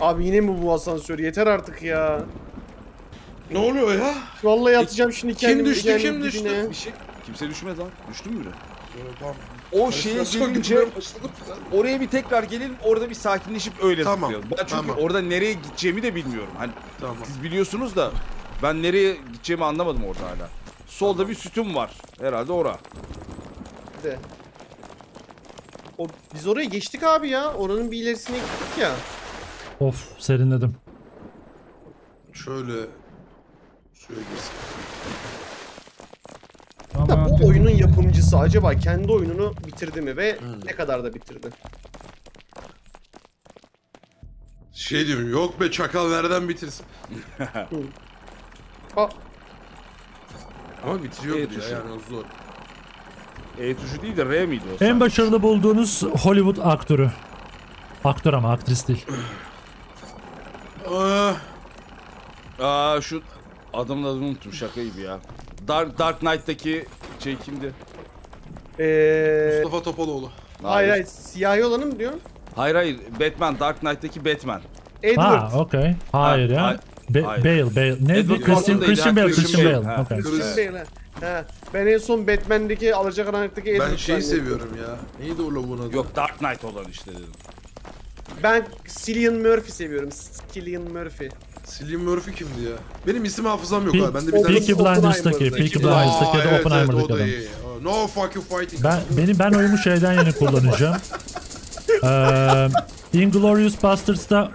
Abi yine mi bu asansör? Yeter artık ya. Ne oluyor ya? Vallahi atacağım şimdi kendimi. Kim düştü? Bir şey... Kimse düşmez lan. Düştün mü bile? Tamam. O şeye gelince oraya bir tekrar gelelim, orada bir sakinleşip öyle zıplayalım. Ben çünkü orada nereye gideceğimi de bilmiyorum. Hani siz biliyorsunuz da ben nereye gideceğimi anlamadım orada hala. Solda bir sütun var. Herhalde ora. Biz oraya geçtik abi ya. Oranın bir ilerisine gittik ya. Of serinledim. Şöyle girsin. Hatta bu oyunun yapımcısı acaba kendi oyununu bitirdi mi ve ne kadar da bitirdi? Şey diyorum, yok be çakal nereden bitirsin? Ama bitiriyor ya yani o zor. E tuşu değil de R miydi o? En başarılı bulduğunuz Hollywood aktörü. Aktör ama aktris değil. Şu adamın adını unuttum, şaka gibi ya. Dark Knight'taki şey kimdi? Mustafa Topaloğlu. Hayır siyahi olanı mı diyorsun? Hayır Batman, Dark Knight'taki Batman. Edward. Ha okey. Hayır ya. Bale. Neydi? Christian Bale. Okay. Christian Bale. Ha. Ben en son Batman'deki Alacakaranlık'taki Edward. Ben şeyi seviyorum ya. Neydi o lobun adı? Yok Dark Knight olan işte dedim. Ben Cillian Murphy seviyorum. Cillian Murphy kimdi ya? Benim isim hafızam yok abi. Peaky Blinders'taki ya da Oppenheimer'daki adam. No fucking fighting. Ben oyumu şeyden yeni kullanacağım. Inglourious Bastards'ta.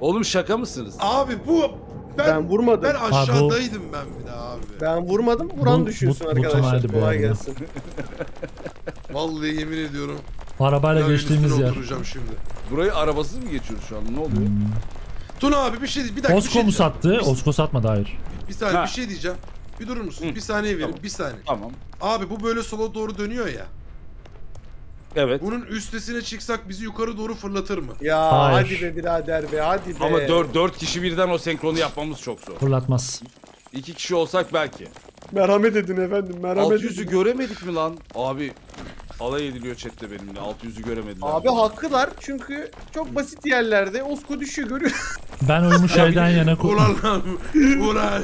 Oğlum şaka mısınız? Abi bu ben vurmadım. Ben aşağıdaydım ben bir de abi. Ben vurmadım. Vuran düşüyorsun arkadaşlar. Kolay gelsin. Vallahi yemin ediyorum. Arabayla geçtiğimiz yer. Şimdi. Burayı arabasız mı geçiyoruz şu an? Ne oluyor? Tuna abi bir şey diyeceğim. Osco mu sattı? Osco satmadı hayır. Bir saniye bir şey diyeceğim. Bir durur musun? Bir saniye verin. Bir saniye. Tamam. Abi bu böyle sola doğru dönüyor ya. Evet. Bunun üstesine çıksak bizi yukarı doğru fırlatır mı? Ya hayır. Hadi be birader be hadi be. Ama 4 kişi birden o senkronu yapmamız çok zor. Fırlatmaz. 2 kişi olsak belki. Merhamet edin efendim. Merhamet edin. 600'ü göremedik mi lan? Abi alay ediliyor chatte benimle. 600'ü göremedim. Abi haklılar çünkü çok basit yerlerde Osco düşüyor görüyor. Ben oyumu şeyden yana koydum. Ulan.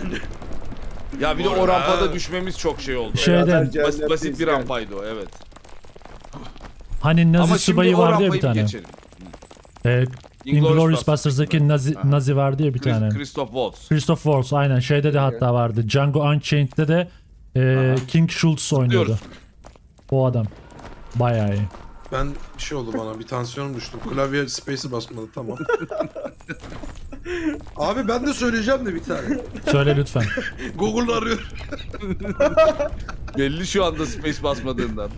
Ya bir de o rampada düşmemiz çok şey oldu. Şeyden. Basit bir rampaydı o evet. Hani Nazi subayı vardı ya bir tane. Inglourious Basterds'daki Nazi vardı ya bir tane. Christoph Waltz aynen şeyde de hatta vardı. Django Unchained'de de King Schultz oynuyordu. O adam. Bayağı iyi. Ben bir şey oldu bana, bir tansiyonum düştü. Klavye space'i basmadı, tamam. Abi ben de söyleyeceğim de bir tane. Söyle lütfen. Google'da arıyor. Belli şu anda space basmadığından.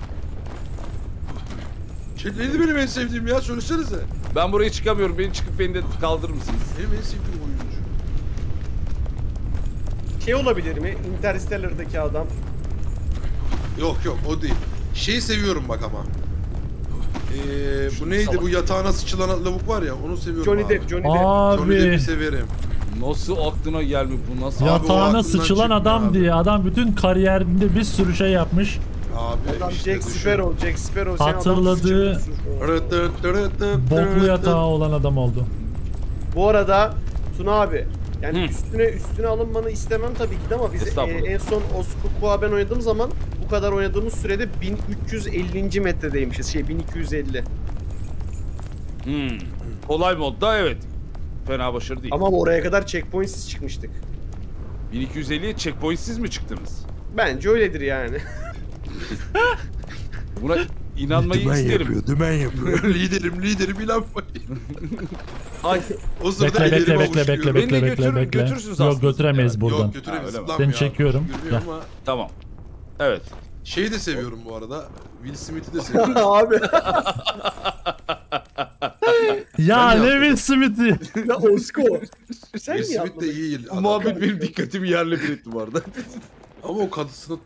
Şey neydi benim en sevdiğim ya, söylesenize. Ben buraya çıkamıyorum, beni çıkıp beni de kaldırır mısınız? Benim en sevdiğim oyuncu. Şey olabilir mi? Interstellar'daki adam. Yok yok, o değil. Şeyi seviyorum bak ama. Bu neydi salak. Bu yatağına sıçılan lavuk var ya, onu seviyorum. Johnny Depp, Johnny Depp. Johnny Depp'i severim. Nasıl aklına gelmiyor bu, nasıl? Yatağına sıçılan adam abi diye, adam bütün kariyerinde bir sürü şey yapmış. Abi adam işte Jack Sparrow, Jack Sparrow. Hatırladığı boklu yatağı olan adam oldu. Bu arada Tuna abi, yani üstüne alınmanı istemem tabii ki de ama biz en son Osco Kua ben oynadığım zaman bu kadar oynadığımız sürede 1350. metredeymişiz, şey 1250. Kolay modda evet. Fena başarı değil. Ama oraya kadar checkpointsiz çıkmıştık. 1250'ye checkpointsiz mi çıktınız? Bence öyledir yani. Buna inanmayı dümen isterim. Yapıyor, dümen yapıyor. liderim inanmayın. Ay, o sırada bekle. Yok götüremeyiz yani, buradan. Yok götüremeyiz. Seni çekiyorum. Ama... Tamam. Evet. Şeyi de seviyorum bu arada. Will Smith'i de seviyorum. Abi. Ya Will Smith'i. Ya Osco. Will Smith de iyi. Muhabbet benim dikkatimi yerle bir etti bu arada. Ama o kadısına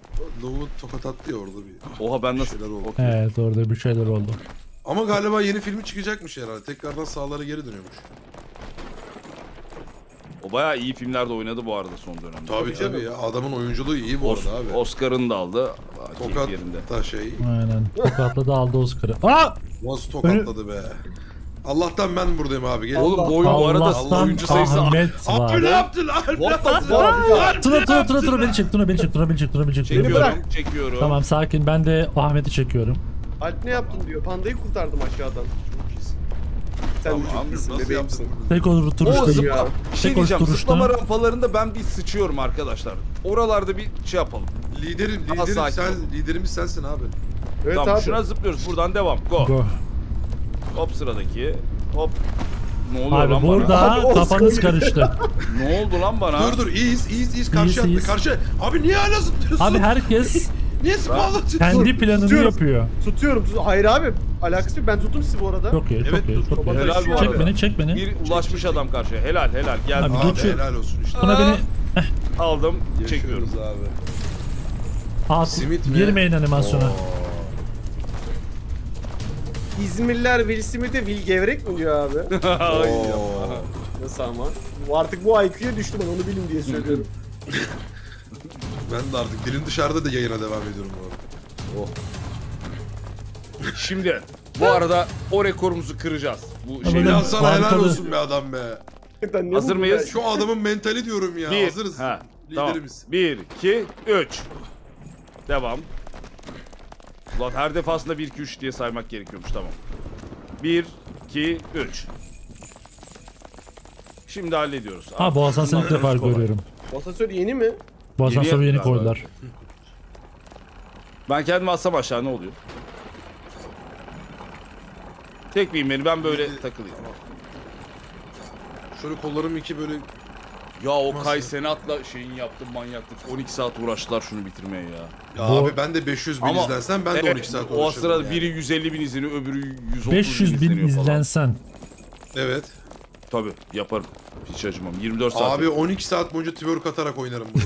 lavuğu tokat attı ya orada bir. Oha ben nasıl? Evet orada bir şeyler oldu. Ama galiba yeni filmi çıkacakmış herhalde. Tekrardan sahalara geri dönüyormuş. O bayağı iyi filmlerde oynadı bu arada son dönemde. Tabii ya. Adamın oyunculuğu iyi bu arada abi. Oscar'ını da aldı. Tokat da şey. Aynen. Tokatla da aldı Oscar'ı. Aa! Nasıl tokatladı be. Allah'tan ben buradayım abi. Gelin. Oğlum boyu bu arada oyuncu sayısı. Abi ne yaptın lan? Tuna beni çek. Çekiyorum. Tamam sakin, ben de Ahmet'i çekiyorum. Alp ne yaptın diyor. Pandayı kurtardım aşağıdan. Çok iyisin. Sen ucuklusun bebeğimsin. Tek oturuştayım. Şey diyeceğim, zıplama rampalarında ben bir sıçıyorum arkadaşlar. Oralarda bir şey yapalım. Liderimiz sensin abi. Evet, tamam abi. Şuna zıplıyoruz. Buradan devam. Go. Hop sıradaki. Hop. Ne oluyor abi lan burada bana? Abi kafanız karıştı. Ne oldu lan bana? Dur iyiyiz. Karşı. Abi niye hala zıplıyorsun? Abi herkes niye spawnlatıyorsun? Kendi planını yapıyor. Tutuyorum. Hayır abi. Alakası yok. Ben tuttum sizi bu arada. Çok iyi. Evet, çok iyi. Helal bu arada. Çek beni. Bir ulaşmış adam karşıya. Helal. Gel abi helal olsun işte. Buna beni aldım. Çekiyoruz abi. Simit mi? Girmeyin animasyona. İzmirliler Will Smith'e Will Gevrek mi diyor abi? Nasıl ama? Artık bu IQ'ya düştü, ben onu bilin diye söylüyorum. Ben de artık dilin dışarıda da yayına devam ediyorum bu arada. Oh. Şimdi bu arada o rekorumuzu kıracağız. Bu şeyi sana helal olsun be adam be. Hazır mıyız? Şu adamın mentali diyorum ya. Hazırız. Liderimiz. Tamam. 1, 2, 3. Devam. Ulan her defasında 1-2-3 diye saymak gerekiyormuş, tamam. 1-2-3. Şimdi hallediyoruz. Ha bu asansörü ilk defa görüyorum. Bu asansör yeni mi? Bu asansörü yeni koydular. Ben kendimi assam aşağı ne oluyor? Tek miyim beni, ben böyle takılayım. Şöyle kollarım iki böyle... Ya o Kay Senat'la şeyin yaptım manyaklık. 12 saat uğraştılar şunu bitirmeye ya. Ya bu... Abi ben de 500 bin izlensen ben de 12 saat uğraşırım. O sırada yani. Biri 150 bin izleniyor, öbürü 130 bin izlensen. Evet. Tabi yaparım. Hiç acımam. 24 saat. Abi 12 saat boyunca twerk atarak oynarım bunu.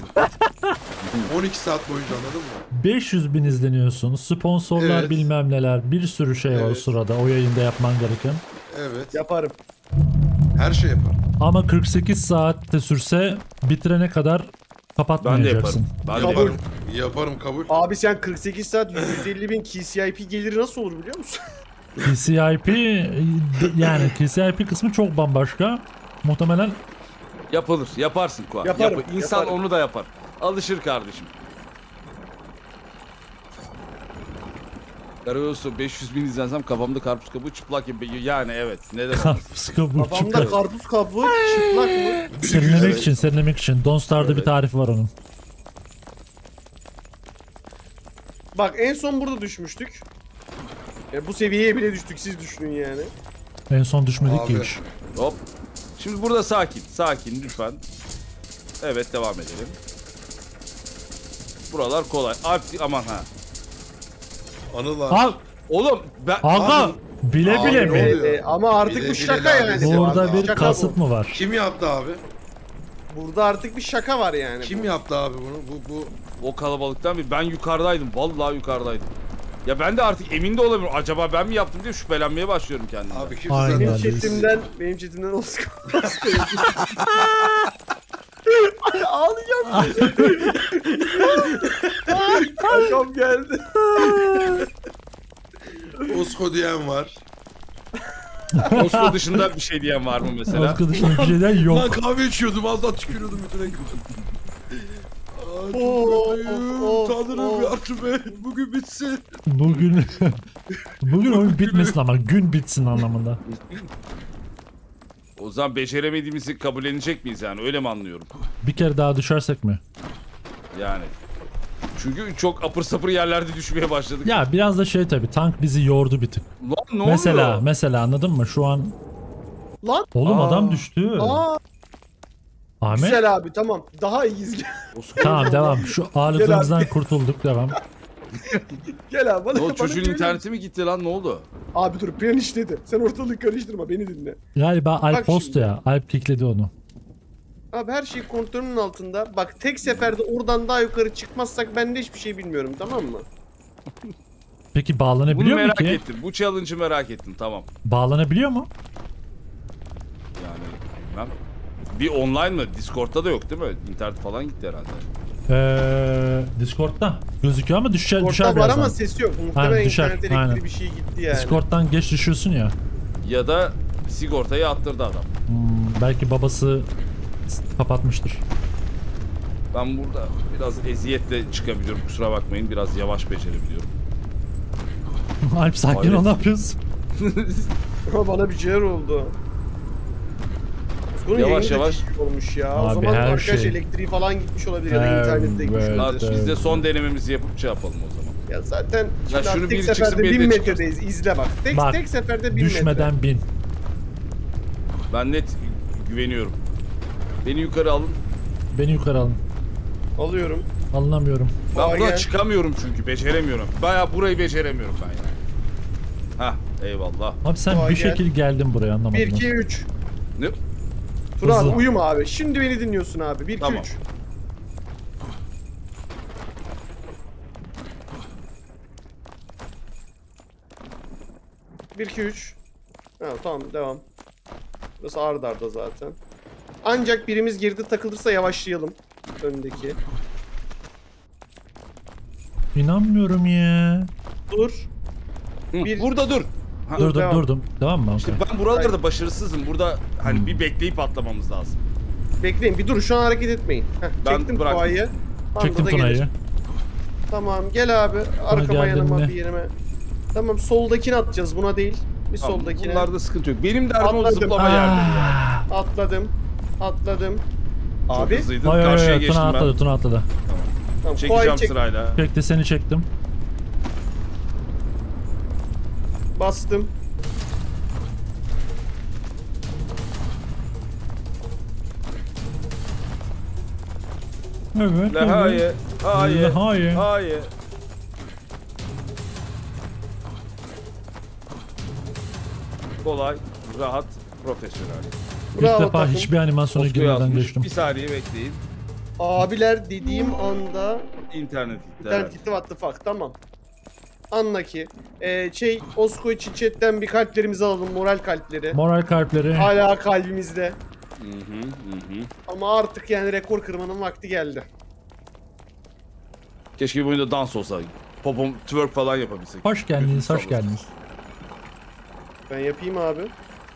12 saat boyunca, anladın mı? 500 bin izleniyorsun. Sponsorlar bilmem neler. Bir sürü şey var o sırada. O yayında yapman gereken. Evet. Yaparım. Her şey yaparım. Ama 48 saatte sürse bitirene kadar kapatmayacaksın. Ben de yaparım kabul. Abi sen 48 saat 150 bin KCIP geliri nasıl olur biliyor musun? KCIP yani KCIP kısmı çok bambaşka. Muhtemelen yapılır. Yaparsın Kua. İnsan onu da yapar. Alışır kardeşim. Karayolsu 500 bin izlensem kafamda karpuz kabuğu çıplak gibi yani, evet neden karpuz kabuğu çıplak. Kafamda karpuz kabuğu çıplak mı? Serinlemek için. Don't Star'da bir tarifi var onun. Bak en son burada düşmüştük. Bu seviyeye bile düştük, siz düşünün yani. En son düşmedik ki hiç. Hop. Şimdi burada sakin, sakin lütfen. Evet, devam edelim. Buralar kolay. Alp, aman ha. Anılar. Alp. Oğlum ben... Alp. Bile abi, bile mi? Ama artık bile, bu şaka yani. Burada bir kasıt mı var? Kim yaptı abi? Burada artık bir şaka var yani. Kim yaptı abi bunu? Bu o kalabalıktan bir. Ben yukarıdaydım. Vallahi yukarıdaydım. Ya ben de artık emin de olamıyorum. Acaba ben mi yaptım diye şüphelenmeye başlıyorum kendime. Abi kim zaten? Benim chatimden Osco. Ağlayacağım. Şam geldi. Osco diyen var. Osco dışında bir şey diyen var mı mesela? Osco dışında bir şeyden yok. Ben kahve içiyordum, az daha tükürüyordum bütüne gibi. Tanrım yardım et, bugün bitsin. Bugün oyun bitmesin ama gün bitsin anlamında. O zaman beceremediğimizi kabullenecek miyiz yani, öyle mi anlıyorum? Bir kere daha düşersek mi? Yani. Çünkü çok apır sapır yerlerde düşmeye başladık. Ya biraz da şey tabii, tank bizi yordu bir tık. Lan ne oluyor? Mesela anladın mı şu an? Lan. Oğlum adam düştü. Ahmet. Güzel abi, tamam, daha iyiyiz. Tamam devam, şu ağırlığımızdan kurtulduk, devam. Gel abi bana. O çocuğun interneti mi gitti lan, ne oldu? Abi dur, plan işledi. Sen ortalığı karıştırma, beni dinle. Galiba Alp postu ya, Alp kilitledi onu. Abi her şey kontrolünün altında. Bak tek seferde oradan daha yukarı çıkmazsak ben de hiçbir şey bilmiyorum, tamam mı? Peki bağlanabiliyor mu ki? Bunu merak ettim. Bu challenge'ı merak ettim, tamam. Bağlanabiliyor mu? Yani bilmem. Bir online mı? Discord'ta da yok değil mi? İnternet falan gitti herhalde. Discord'da gözüküyor ama düşer birazdan. Discord'da var ama sesi yok. Muhtemelen aynen, düşer. İnternet elektriği bir şey gitti yani. Discord'dan geç düşüyorsun ya. Ya da sigortayı attırdı adam. Belki babası... kapatmıştır. Ben burada biraz eziyetle çıkabiliyorum, kusura bakmayın, biraz yavaş becerebiliyorum. Alp sakin ol, ne yapıyorsun? Bana bir ciğer oldu. Bunun yavaş yavaş olmuş ya. Abi, o zaman arkadaş elektriği falan gitmiş olabilir ya da internette gitmiş olabilir. Biz de son denememizi yapıp şey yapalım o zaman. Ya zaten ya şunu tek seferde 1000 metredeyiz, izle bak. Tek seferde 1000 metre. Düşmeden 1000. Ben net güveniyorum. Beni yukarı alın. Beni yukarı alın. Alıyorum. Alınamıyorum. Ben buradan çıkamıyorum çünkü, beceremiyorum. Bayağı burayı beceremiyorum ben yani. Hah, eyvallah. Abi sen bir şekil geldin buraya, anlamadım. 1, 2, 3. Ne? Turan uyuma abi. Şimdi beni dinliyorsun abi. 1, 2, 3. Bir, iki, üç. Tamam, devam. Burası ardı arda zaten. Ancak birimiz geride takılırsa yavaşlayalım. Öndeki. İnanmıyorum ya. Dur. Burada dur. Durdum. Tamam mı? İşte ben buralarda başarısızım. Burada hani bir bekleyip atlamamız lazım. Bekleyin. Bir dur. Şu an hareket etmeyin. Heh, çektim Kua'yı. Çektim Tuna'yı. Tamam. Gel abi. Arkama, yanıma, bir yerime. Tamam. Soldakini atacağız. Buna değil. Bir tamam, soldakine. Bunlarda sıkıntı yok. Benim derdim o zıplama yerleri. Atladım. Abi. Hızlıydım. Karşıya geçtim ben. Tuna atladı. Tamam. Çekeceğim sırayla. Bekle, seni çektim. Bastım. Evet. Hayır. Kolay, rahat, profesyonel. İlk defa hiçbir animasyonu görmeden geçtim. Bir saniye bekleyin. Abiler dediğim anda internet gitti, what the fuck, tamam. Anla ki Osco için chatten bir kalplerimizi alalım, moral kalpleri. Hala kalbimizde. Ama artık yani rekor kırmanın vakti geldi. Keşke bu oyunda dans olsa, popom twerk falan yapabilsek. Hoş geldiniz. Ben yapayım abi.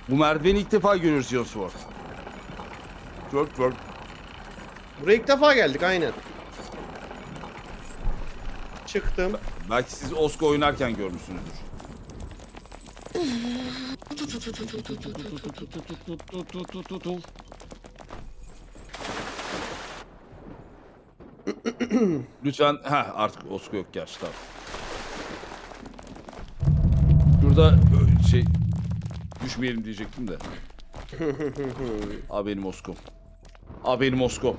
Bu merdiveni ilk defa görüyoruz Joshua. Work. Buraya ilk defa geldik, aynen. Çıktım. Belki siz Osco oynarken görmüşsünüzdür. Lütfen, artık Osco yok gerçi, tamam. burada şey düşmeyelim diyecektim de. Abi benim Osco'm. Abi benim Osco'm.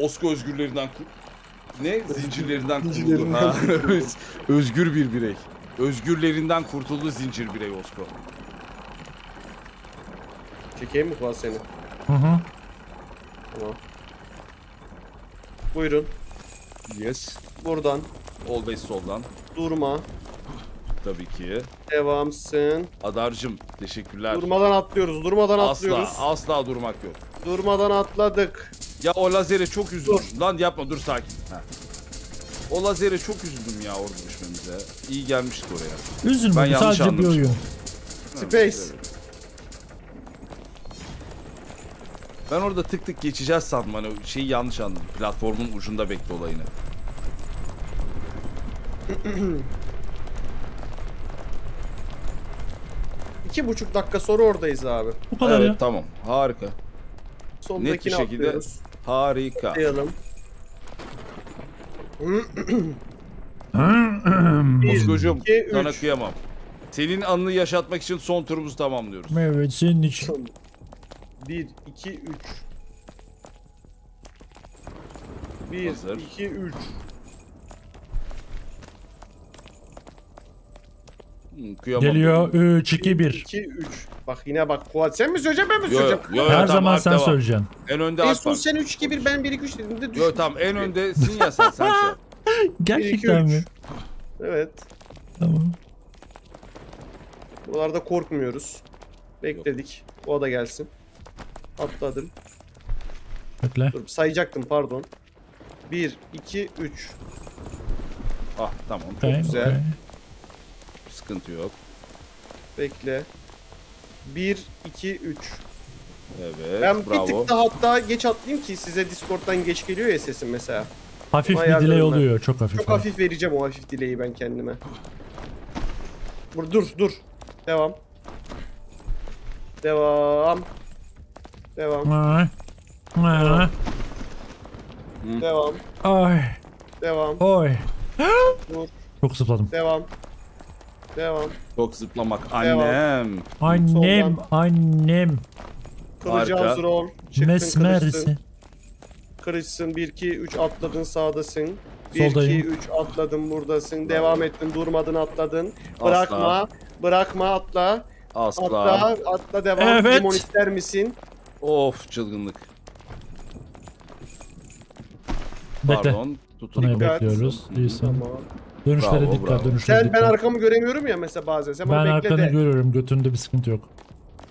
Osco özgürlerinden zincirlerinden kurtuldu. Ha. Özgür bir birey. Özgürlerinden kurtuldu zincir birey Osco. Çekeyim mi Kua seni? Hı hı. Tamam. Buyurun. Yes. Buradan. Always soldan. Durma. Tabii ki. Devamsın. Adarcım teşekkürler. Durmadan atlıyoruz. Durmadan atlıyoruz. Asla durmak yok. Durmadan atladık. Ya o lazere çok üzüldüm. Dur. Lan yapma dur sakin. Heh. O lazere çok üzüldüm ya orada düşmemize. İyi gelmiştik oraya. Üzülme. Ben yanlış sadece anlamıştım. Bir oyun. Space. Ben orada tık tık geçeceğiz sandım. Hani şeyi yanlış anladım. Platformun ucunda bekle olayını. İki buçuk dakika sonra oradayız abi. Bu kadar evet, ya. Tamam. Harika. Sondakini net bir şekilde atlıyoruz. Harika. Atlayalım. Osco'cum sana kıyamam. Senin anını yaşatmak için son turumuzu tamamlıyoruz. Evet senin için. 1, 2, 3. 1, 2, 3. Geliyor 3, 2, 1. 2, 3. Bak yine bak Kua. Sen mi söyleyeceksin ben mi söyleyeceğim? Yo, her zaman sen söyleyeceksin. En önde Alp var. Sen 3, 2, 1 ben 1, 2, 3 dediğimde düştüm. Yo tamam en öndesin ya sen şey. Gerçekten 1, 2, mi? Evet. Tamam. Buralarda korkmuyoruz. Bekledik. O da gelsin. Atladım. Bekle. Dur, sayacaktım pardon. 1, 2, 3. Ah tamam çok okay, güzel. Okay. Sıkıntı yok. Bekle. 1, 2, 3. Evet ben bravo. Bir tık daha hatta geç atlayayım ki size Discord'dan geç geliyor ya sesim mesela. Hafif bir delay oluyor çok hafif. Çok hafif vereceğim o hafif delay'i ben kendime. Dur. Devam. Devam. Devam. Ay. Devam. Oy. Dur. Çok zıpladım. Devam. Çok zıplamak annem. Annem. Kılıcı hazır ol. Mesmerisi. Kırışsın 1 2 3 atladın sağdasın. 1 2 3 atladın buradasın. Devam ettin durmadın atladın. Bırakma. Asla. Bırakma atla. Asla. Atla devam. Evet. Limon ister misin? Of çılgınlık. Bekle. Pardon. Tutun bekliyoruz. Dönüşlere bravo, dikkat, bravo. Dönüşlere sen, dikkat. Ben arkamı göremiyorum ya mesela bazen. Sen ben arkamı görüyorum, götünde bir sıkıntı yok.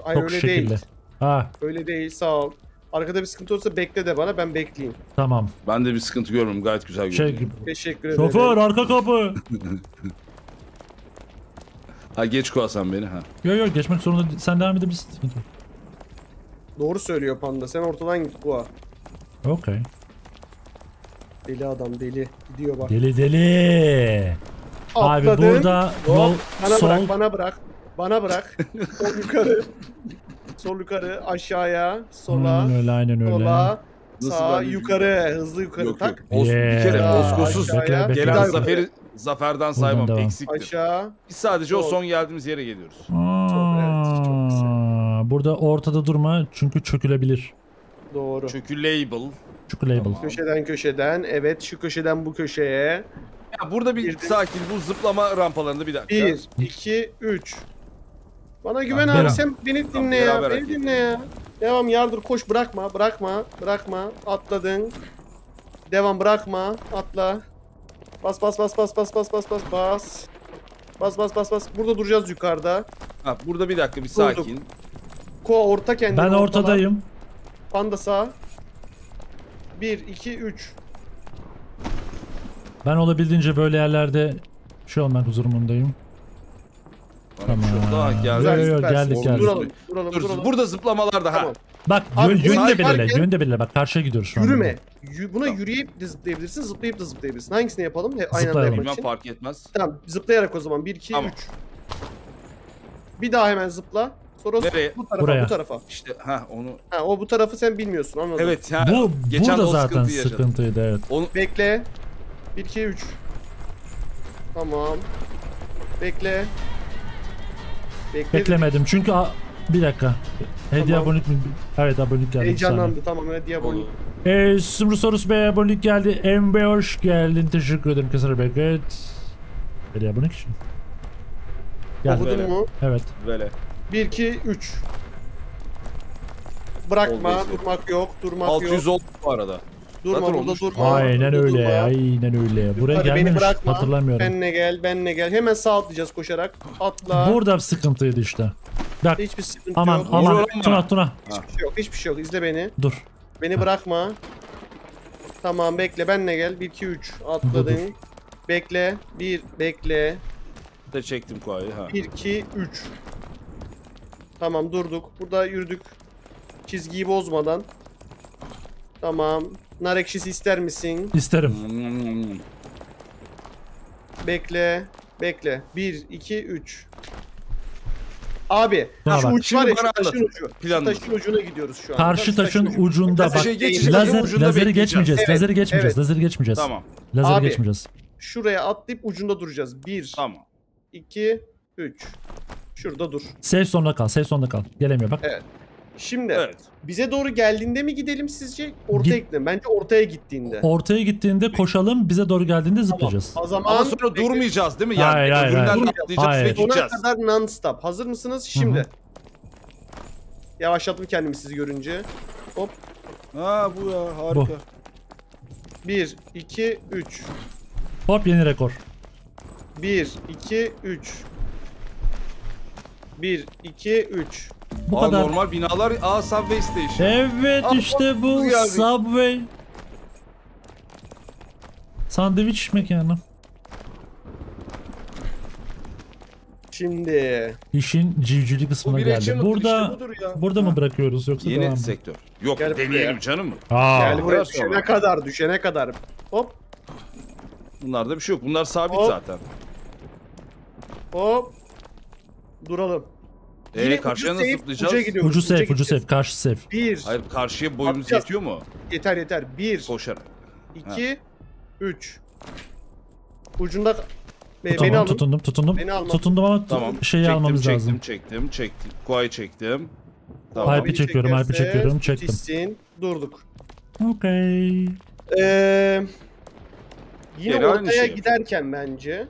Ay çok öyle şekilde. Değil. Ha. Öyle değil, sağ ol. Arkada bir sıkıntı olursa bekle de bana, ben bekleyeyim. Tamam. Ben de bir sıkıntı görmüyorum, gayet güzel görünüyor. Teşekkür ederim. Şoför, arka kapı. Ha geç Kua sen beni ha. Yok geçmek zorunda değil. Sen devam edebilirsin. Doğru söylüyor Panda, sen ortadan git Kua. Okey. Deli adam deli gidiyor bak. Deli. Atladın. Abi burada yol bana bırak. Sol yukarı aşağıya sola. Aynen öyle. Sağ yukarı hızlı yukarı yok, tak. Yok. Bir kere Osco'suz gelen zaferden saymam eksiktir. Aşağı. Biz sadece o son geldiğimiz yere geliyoruz. Burada ortada durma çünkü çökülebilir. Doğru. Çünkü label. Tamam. Köşeden evet şu köşeden bu köşeye. Ya burada bir girdim. Sakin bu zıplama rampalarında bir dakika. 1 2 3. Bana güven abi sen beni dinle ya. Beni dinle ya. Devam yardır koş bırakma atladın. Devam bırakma atla. Bas. Bas. Burada duracağız yukarıda. Ha burada bir dakika bir sakin. Durduk. Kua orta kendini. Ben ortadayım. Panda sağ. 1, 2, 3. Ben olabildiğince böyle yerlerde şey olmak huzurumundayım. Tamam. Şurada geldik. Duralım. Burada zıplamalar da ha. Tamam. Bak yönde belirle. Bak karşıya gidiyoruz şu an. Yürüme. Buna tamam. Yürüyüp de zıplayabilirsin, zıplayıp da zıplayabilirsin. Hangisini yapalım? Aynı anda yapmak için. Fark etmez. Tamam zıplayarak o zaman. 1, 2, 3. Bir daha hemen zıpla. Sonra nereye? Bu tarafa. İşte onu. O bu tarafı sen bilmiyorsun anladın. Evet. Ha, bu da zaten sıkıntıydı evet. Onu... Bekle. 1 2 3. Tamam. Bekle. Bekledim. Beklemedim çünkü bir dakika. Hediye tamam. Abonelik mi? Evet abonelik geldi. Heyecanlandı tamam hediye abonelik. Sımrı Sorus Bey abonelik geldi. Emre hoş geldin. Teşekkür ederim Kasar Bey. Evet. Hediye abonelik şimdi. Okudun mu? Evet. Böyle. 1, 2, 3. Bırakma, olmayı durmak yok. Durmak 600 yok. 600 bu arada. Durma burada durma. Aynen öyle, durma. Aynen öyle. Buraya gelmemiş hatırlamıyorum. Benle gel, benle gel. Hemen sağ atlayacağız koşarak. Atla. Burada sıkıntıydı işte. Bak. Hiçbir sıkıntı aman, yok. Aman aman. Tuna Tuna. Hiçbir şey yok, hiçbir şey yok. İzle beni. Dur. Beni bırakma. Tamam bekle, benle gel. 1, 2, 3. Atladın. Dur. Bekle. 1, bekle. Da çektim Kua'yı ha. 1, 2, 3. Tamam durduk. Burada yürüdük. Çizgiyi bozmadan. Tamam. Nar ekşisi ister misin? İsterim. Bekle. Bekle. 1, 2, 3. Abi. Şu uç var ya. Taşın ucu. Şu taşın ucuna gidiyoruz şu an. Karşı taşın ucunda bak. Lazeri geçmeyeceğiz. Lazeri geçmeyeceğiz. Lazeri geçmeyeceğiz. Tamam. Lazeri geçmeyeceğiz. Şuraya atlayıp ucunda duracağız. 1, 2, 3. Şurada dur. Safe sonuna kal. Safe sonuna kal. Gelemiyor bak. Evet. Şimdi evet. Bize doğru geldiğinde mi gidelim sizce? Ortaya gidelim. Bence ortaya gittiğinde. Ortaya gittiğinde koşalım. Bize doğru geldiğinde zıplayacağız. Tamam. O zaman ama sonra durmayacağız değil mi? Yani hayır. Durmayacağız. Ona kadar non-stop. Hazır mısınız? Şimdi. Hı-hı. Yavaşlattım kendimi sizi görünce. Hop. Ha bu ya harika. Bu. 1, 2, 3. Hop yeni rekor. 1, 2, 3. 1, 2, 3. Bu aa, kadar. Normal binalar Subway station. Evet aa, işte bu Subway. Sandviç mekanı. Şimdi işin civcivli kısmına geldi. Burada işte burada ha. Mı bırakıyoruz yoksa yeni devam mı? Sektör. Yok gel deneyelim canım mı? Gel buraya düşene kadar Hop. Bunlarda bir şey yok. Bunlar sabit hop. Zaten. Hop. Duralım. Karşıya nasıl zıplayacağız? Ucu safe, ucu safe, karşı safe. Bir. Hayır, karşıya boyumuz atacağız. Yetiyor mu? Yeter, yeter. Bir. Koşarak. İki. Ha. Üç. Ucunda... Beni alın. Tutundum, tutundum. Tutundum ama tamam. Şeyi çektim, almamız çektim, lazım. Çektim. Kuayı çektim. Tamam. Alp'i çekiyorum, Alp'i çekiyorum. Çektim. Müthişsin. Durduk. Okey. Yine geri ortaya şey giderken bence...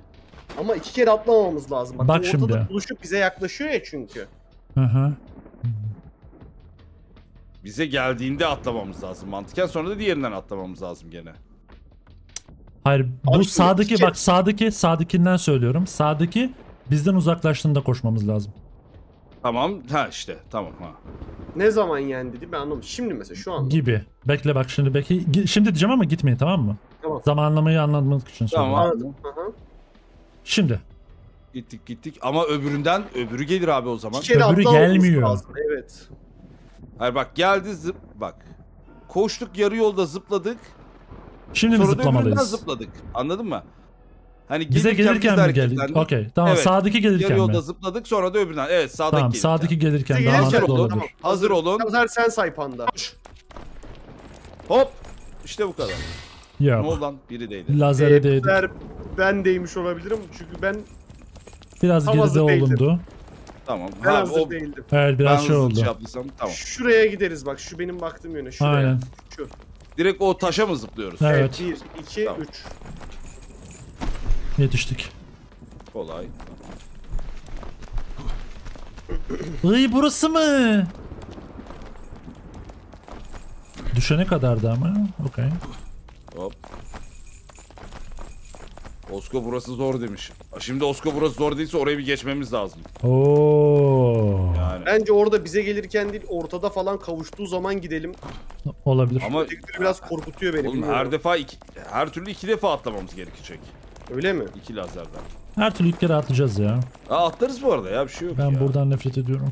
Ama iki kere atlamamamız lazım. Bak ortada şimdi. Buluşup bize yaklaşıyor ya çünkü. Hı hı. Bize geldiğinde atlamamız lazım mantıken. Sonra da diğerinden atlamamız lazım gene. Hayır bu abi, sağdaki bak sağdakinden söylüyorum. Sağdaki bizden uzaklaştığında koşmamız lazım. Tamam ha işte tamam ha. Ne zaman yani dedi ben anlamadım. Şimdi mesela şu an. Gibi. Bekle bak şimdi belki şimdi diyeceğim ama gitmeyin tamam mı? Tamam. Zamanlamayı anlamak için söylüyorum. Tamam anladım. Hı. Şimdi. Gittik ama öbüründen öbürü gelir abi o zaman. Öbürü gelmiyor. Evet. Hayır bak geldi bak. Koştuk yarı yolda zıpladık. Şimdi mi zıplamalıyız? Sonra zıpladık. Anladın mı? Hani bize gelirken mi geldik? Okey. Tamam evet. Sağdaki gelirken yarı yolda mi? Zıpladık sonra da öbüründen. Evet sağdaki tamam, gelirken. Tamam sağdaki gelirken daha mantıklı olur. Tamam. Hazır olun. Hazır sen say Panda. Hop. İşte bu kadar. Ya. Ne oldu lan? Biri değdi. Lazere değdi. Ben değmiş olabilirim çünkü ben biraz geride olundu. Tamam. Ben hazır değildim. Evet biraz şey oldu. Tamam. Şuraya gideriz bak şu benim baktığım yöne. Şuraya. Aynen. Şu. Direkt o taşa mı zıplıyoruz? Evet. 1, 2, 3. Yetiştik. Kolay. Iy burası mı? Düşene kadardı ama. Okey. Hop. Osco burası zor demiş. Şimdi Osco burası zor değilse orayı bir geçmemiz lazım. Oo. Yani. Bence orada bize gelirken değil ortada falan kavuştuğu zaman gidelim. Olabilir. Ama biraz korkutuyor beni. Oğlum her defa her türlü iki defa atlamamız gerekecek. Öyle mi? İki lazerden. Her türlü iki kere atlayacağız ya. Aa, atlarız bu arada ya bir şey yok. Ben buradan nefret ediyorum.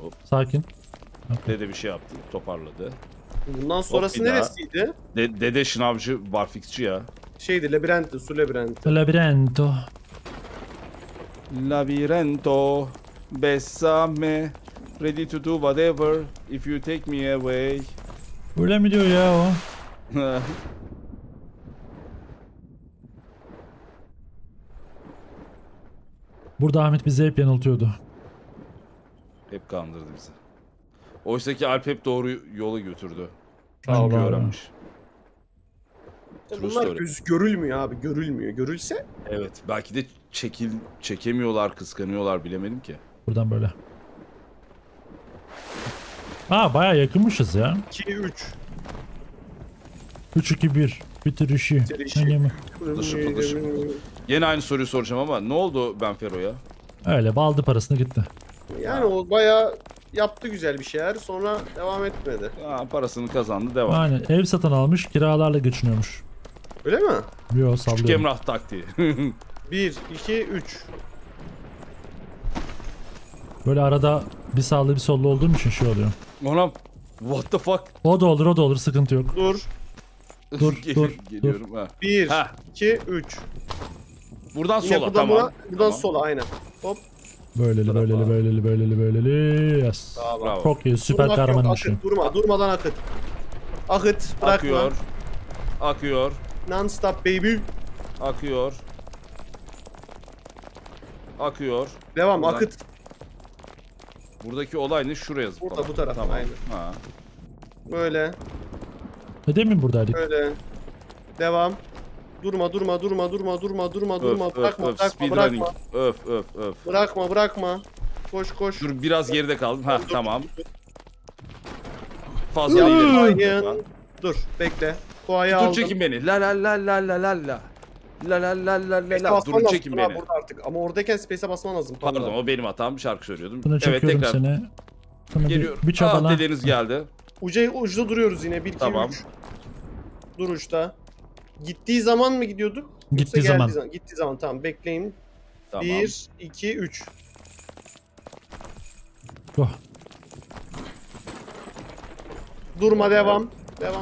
Hop. Sakin. Dede bir şey yaptı, toparladı. Bundan sonrası neresiydi? Dede şınavcı, barfiksçi ya. Şeydi, labirentti, su labirenti. Labirento. Besame. Ready to do whatever if you take me away. Öyle mi diyor ya o? Burada Ahmet bizi hep yanıltıyordu. Hep kandırdı bizi. Oysa ki Alp hep doğru yolu götürdü. Çünkü öğrenmiş. Bunlar görülmüyor abi, görülmüyor. Görülse... Evet, belki de çekemiyorlar, kıskanıyorlar, bilemedim ki. Buradan böyle. Ha, bayağı yakınmışız ya. 2-3. 3-2-1. Bitirişi. Bitirişi. Yine aynı soruyu soracağım ama ne oldu Benfero'ya? Öyle, baldı parasını gitti. Yani o bayağı yaptı güzel bir şeyler, sonra devam etmedi. Ha, parasını kazandı, devam. Yani ev satın almış, kiralarla geçiniyormuş. Öyle mi? Yo, sallıyorum. Küçük Emrah taktiği. 1, 2, 3. Böyle arada bir sağlı bir sollu olduğum için şey oluyor. Ona what the fuck? O da olur, o da olur, sıkıntı yok. Dur. Dur, dur, geliyorum, dur. 1, 2, 3. Buradan sola, buradan tamam. Buradan tamam. Sola, aynen. Hop. Böyleli, böyleli, böyleli, böyleli, böyleli. Yes. Bravo. Çok iyi, süper kahraman işi. Durmadan akıt. Akıt, bırakma. Akıyor. Akıyor. Non-stop baby. Akıyor. Akıyor. Devam, buradan... akıt. Buradaki olay ne? Şuraya zıpla. Burada, bu taraf. Tamam. Aynen. Ha. Böyle. Neden mi buradaydık? Böyle. Devam. Durma, bırakma. Öf. Bırakma. Koş. Dur, biraz geride kaldım. Ha, tamam. Fazla ileri. Dur, bekle. Kuayı aldım. Dur, çekin beni. La la la. Dur, çekin beni. Ama oradayken space'e basman lazım. Pardon, o benim hatam. Şarkı söylüyordum. Evet, tekrar. Geliyorum. Ah, dedeniz geldi. Ucda duruyoruz yine. 1, 2, 3. Dur uçta. Gittiği zaman mı gidiyorduk? Gittiği zaman. Gittiği zaman, tamam, bekleyin. Tamam. 1, 2, 3. Oh. Durma, devam.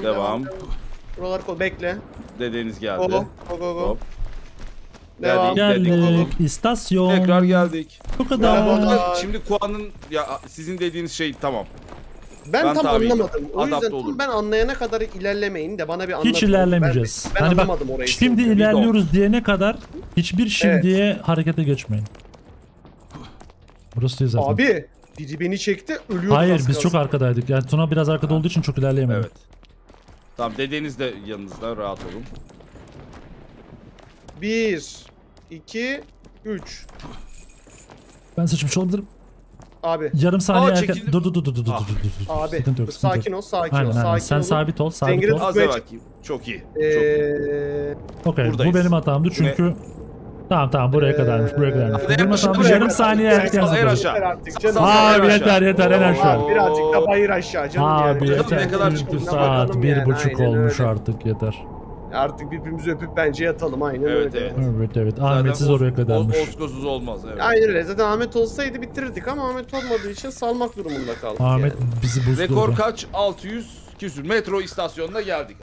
Devam. Buralar kol, bekle. Dedeniz geldi. Go. Devam. Geldik. İstasyon. Tekrar geldik. Bu kadar. Devam. Şimdi Kuan'ın, ya sizin dediğiniz şey tamam. Ben tam anlamadım. O yüzden tam ben anlayana kadar ilerlemeyin de bana bir anlatın. Hiç ilerlemeyeceğiz. Ben hani anlamadım orayı. Şimdi ilerliyoruz diyene kadar hiçbir şimdiye harekete geçmeyin. Burası değil zaten. Abi biri beni çekti, ölüyorduk. Hayır, biz çok arkadaydık. Yani Tuna biraz arkada olduğu için çok ilerleyemedik. Evet. Tamam, dediğiniz de yanınızda, rahat olun. 1, 2, 3. Ben seçmiş olurum. Abi. Yarım saniye erken... Dur. Abi, sakin ol. Sen sabit ol, sabit ol. Çok iyi. Okey, bu benim hatamdı çünkü... Tamam, buraya kadarmış, buraya kadarmış. Benim hatamdı, yarım saniye erken zıpladım. Abi yeter, en aşağı. Birazcık da bayır aşağı canım. Abi yeter, saat 1:30 olmuş artık, yeter. Artık birbirimizi öpüp bence yatalım, aynen öyle. Evet. Ahmetsiz oraya kadarmış. Oscosuz olmaz, evet. Aynen öyle. Zaten Ahmet olsaydı bitirirdik ama Ahmet olmadığı için salmak durumunda kaldık. Ahmet yani bizi bozdu. Rekor kaç? 600 küsür. Metro istasyonuna geldik.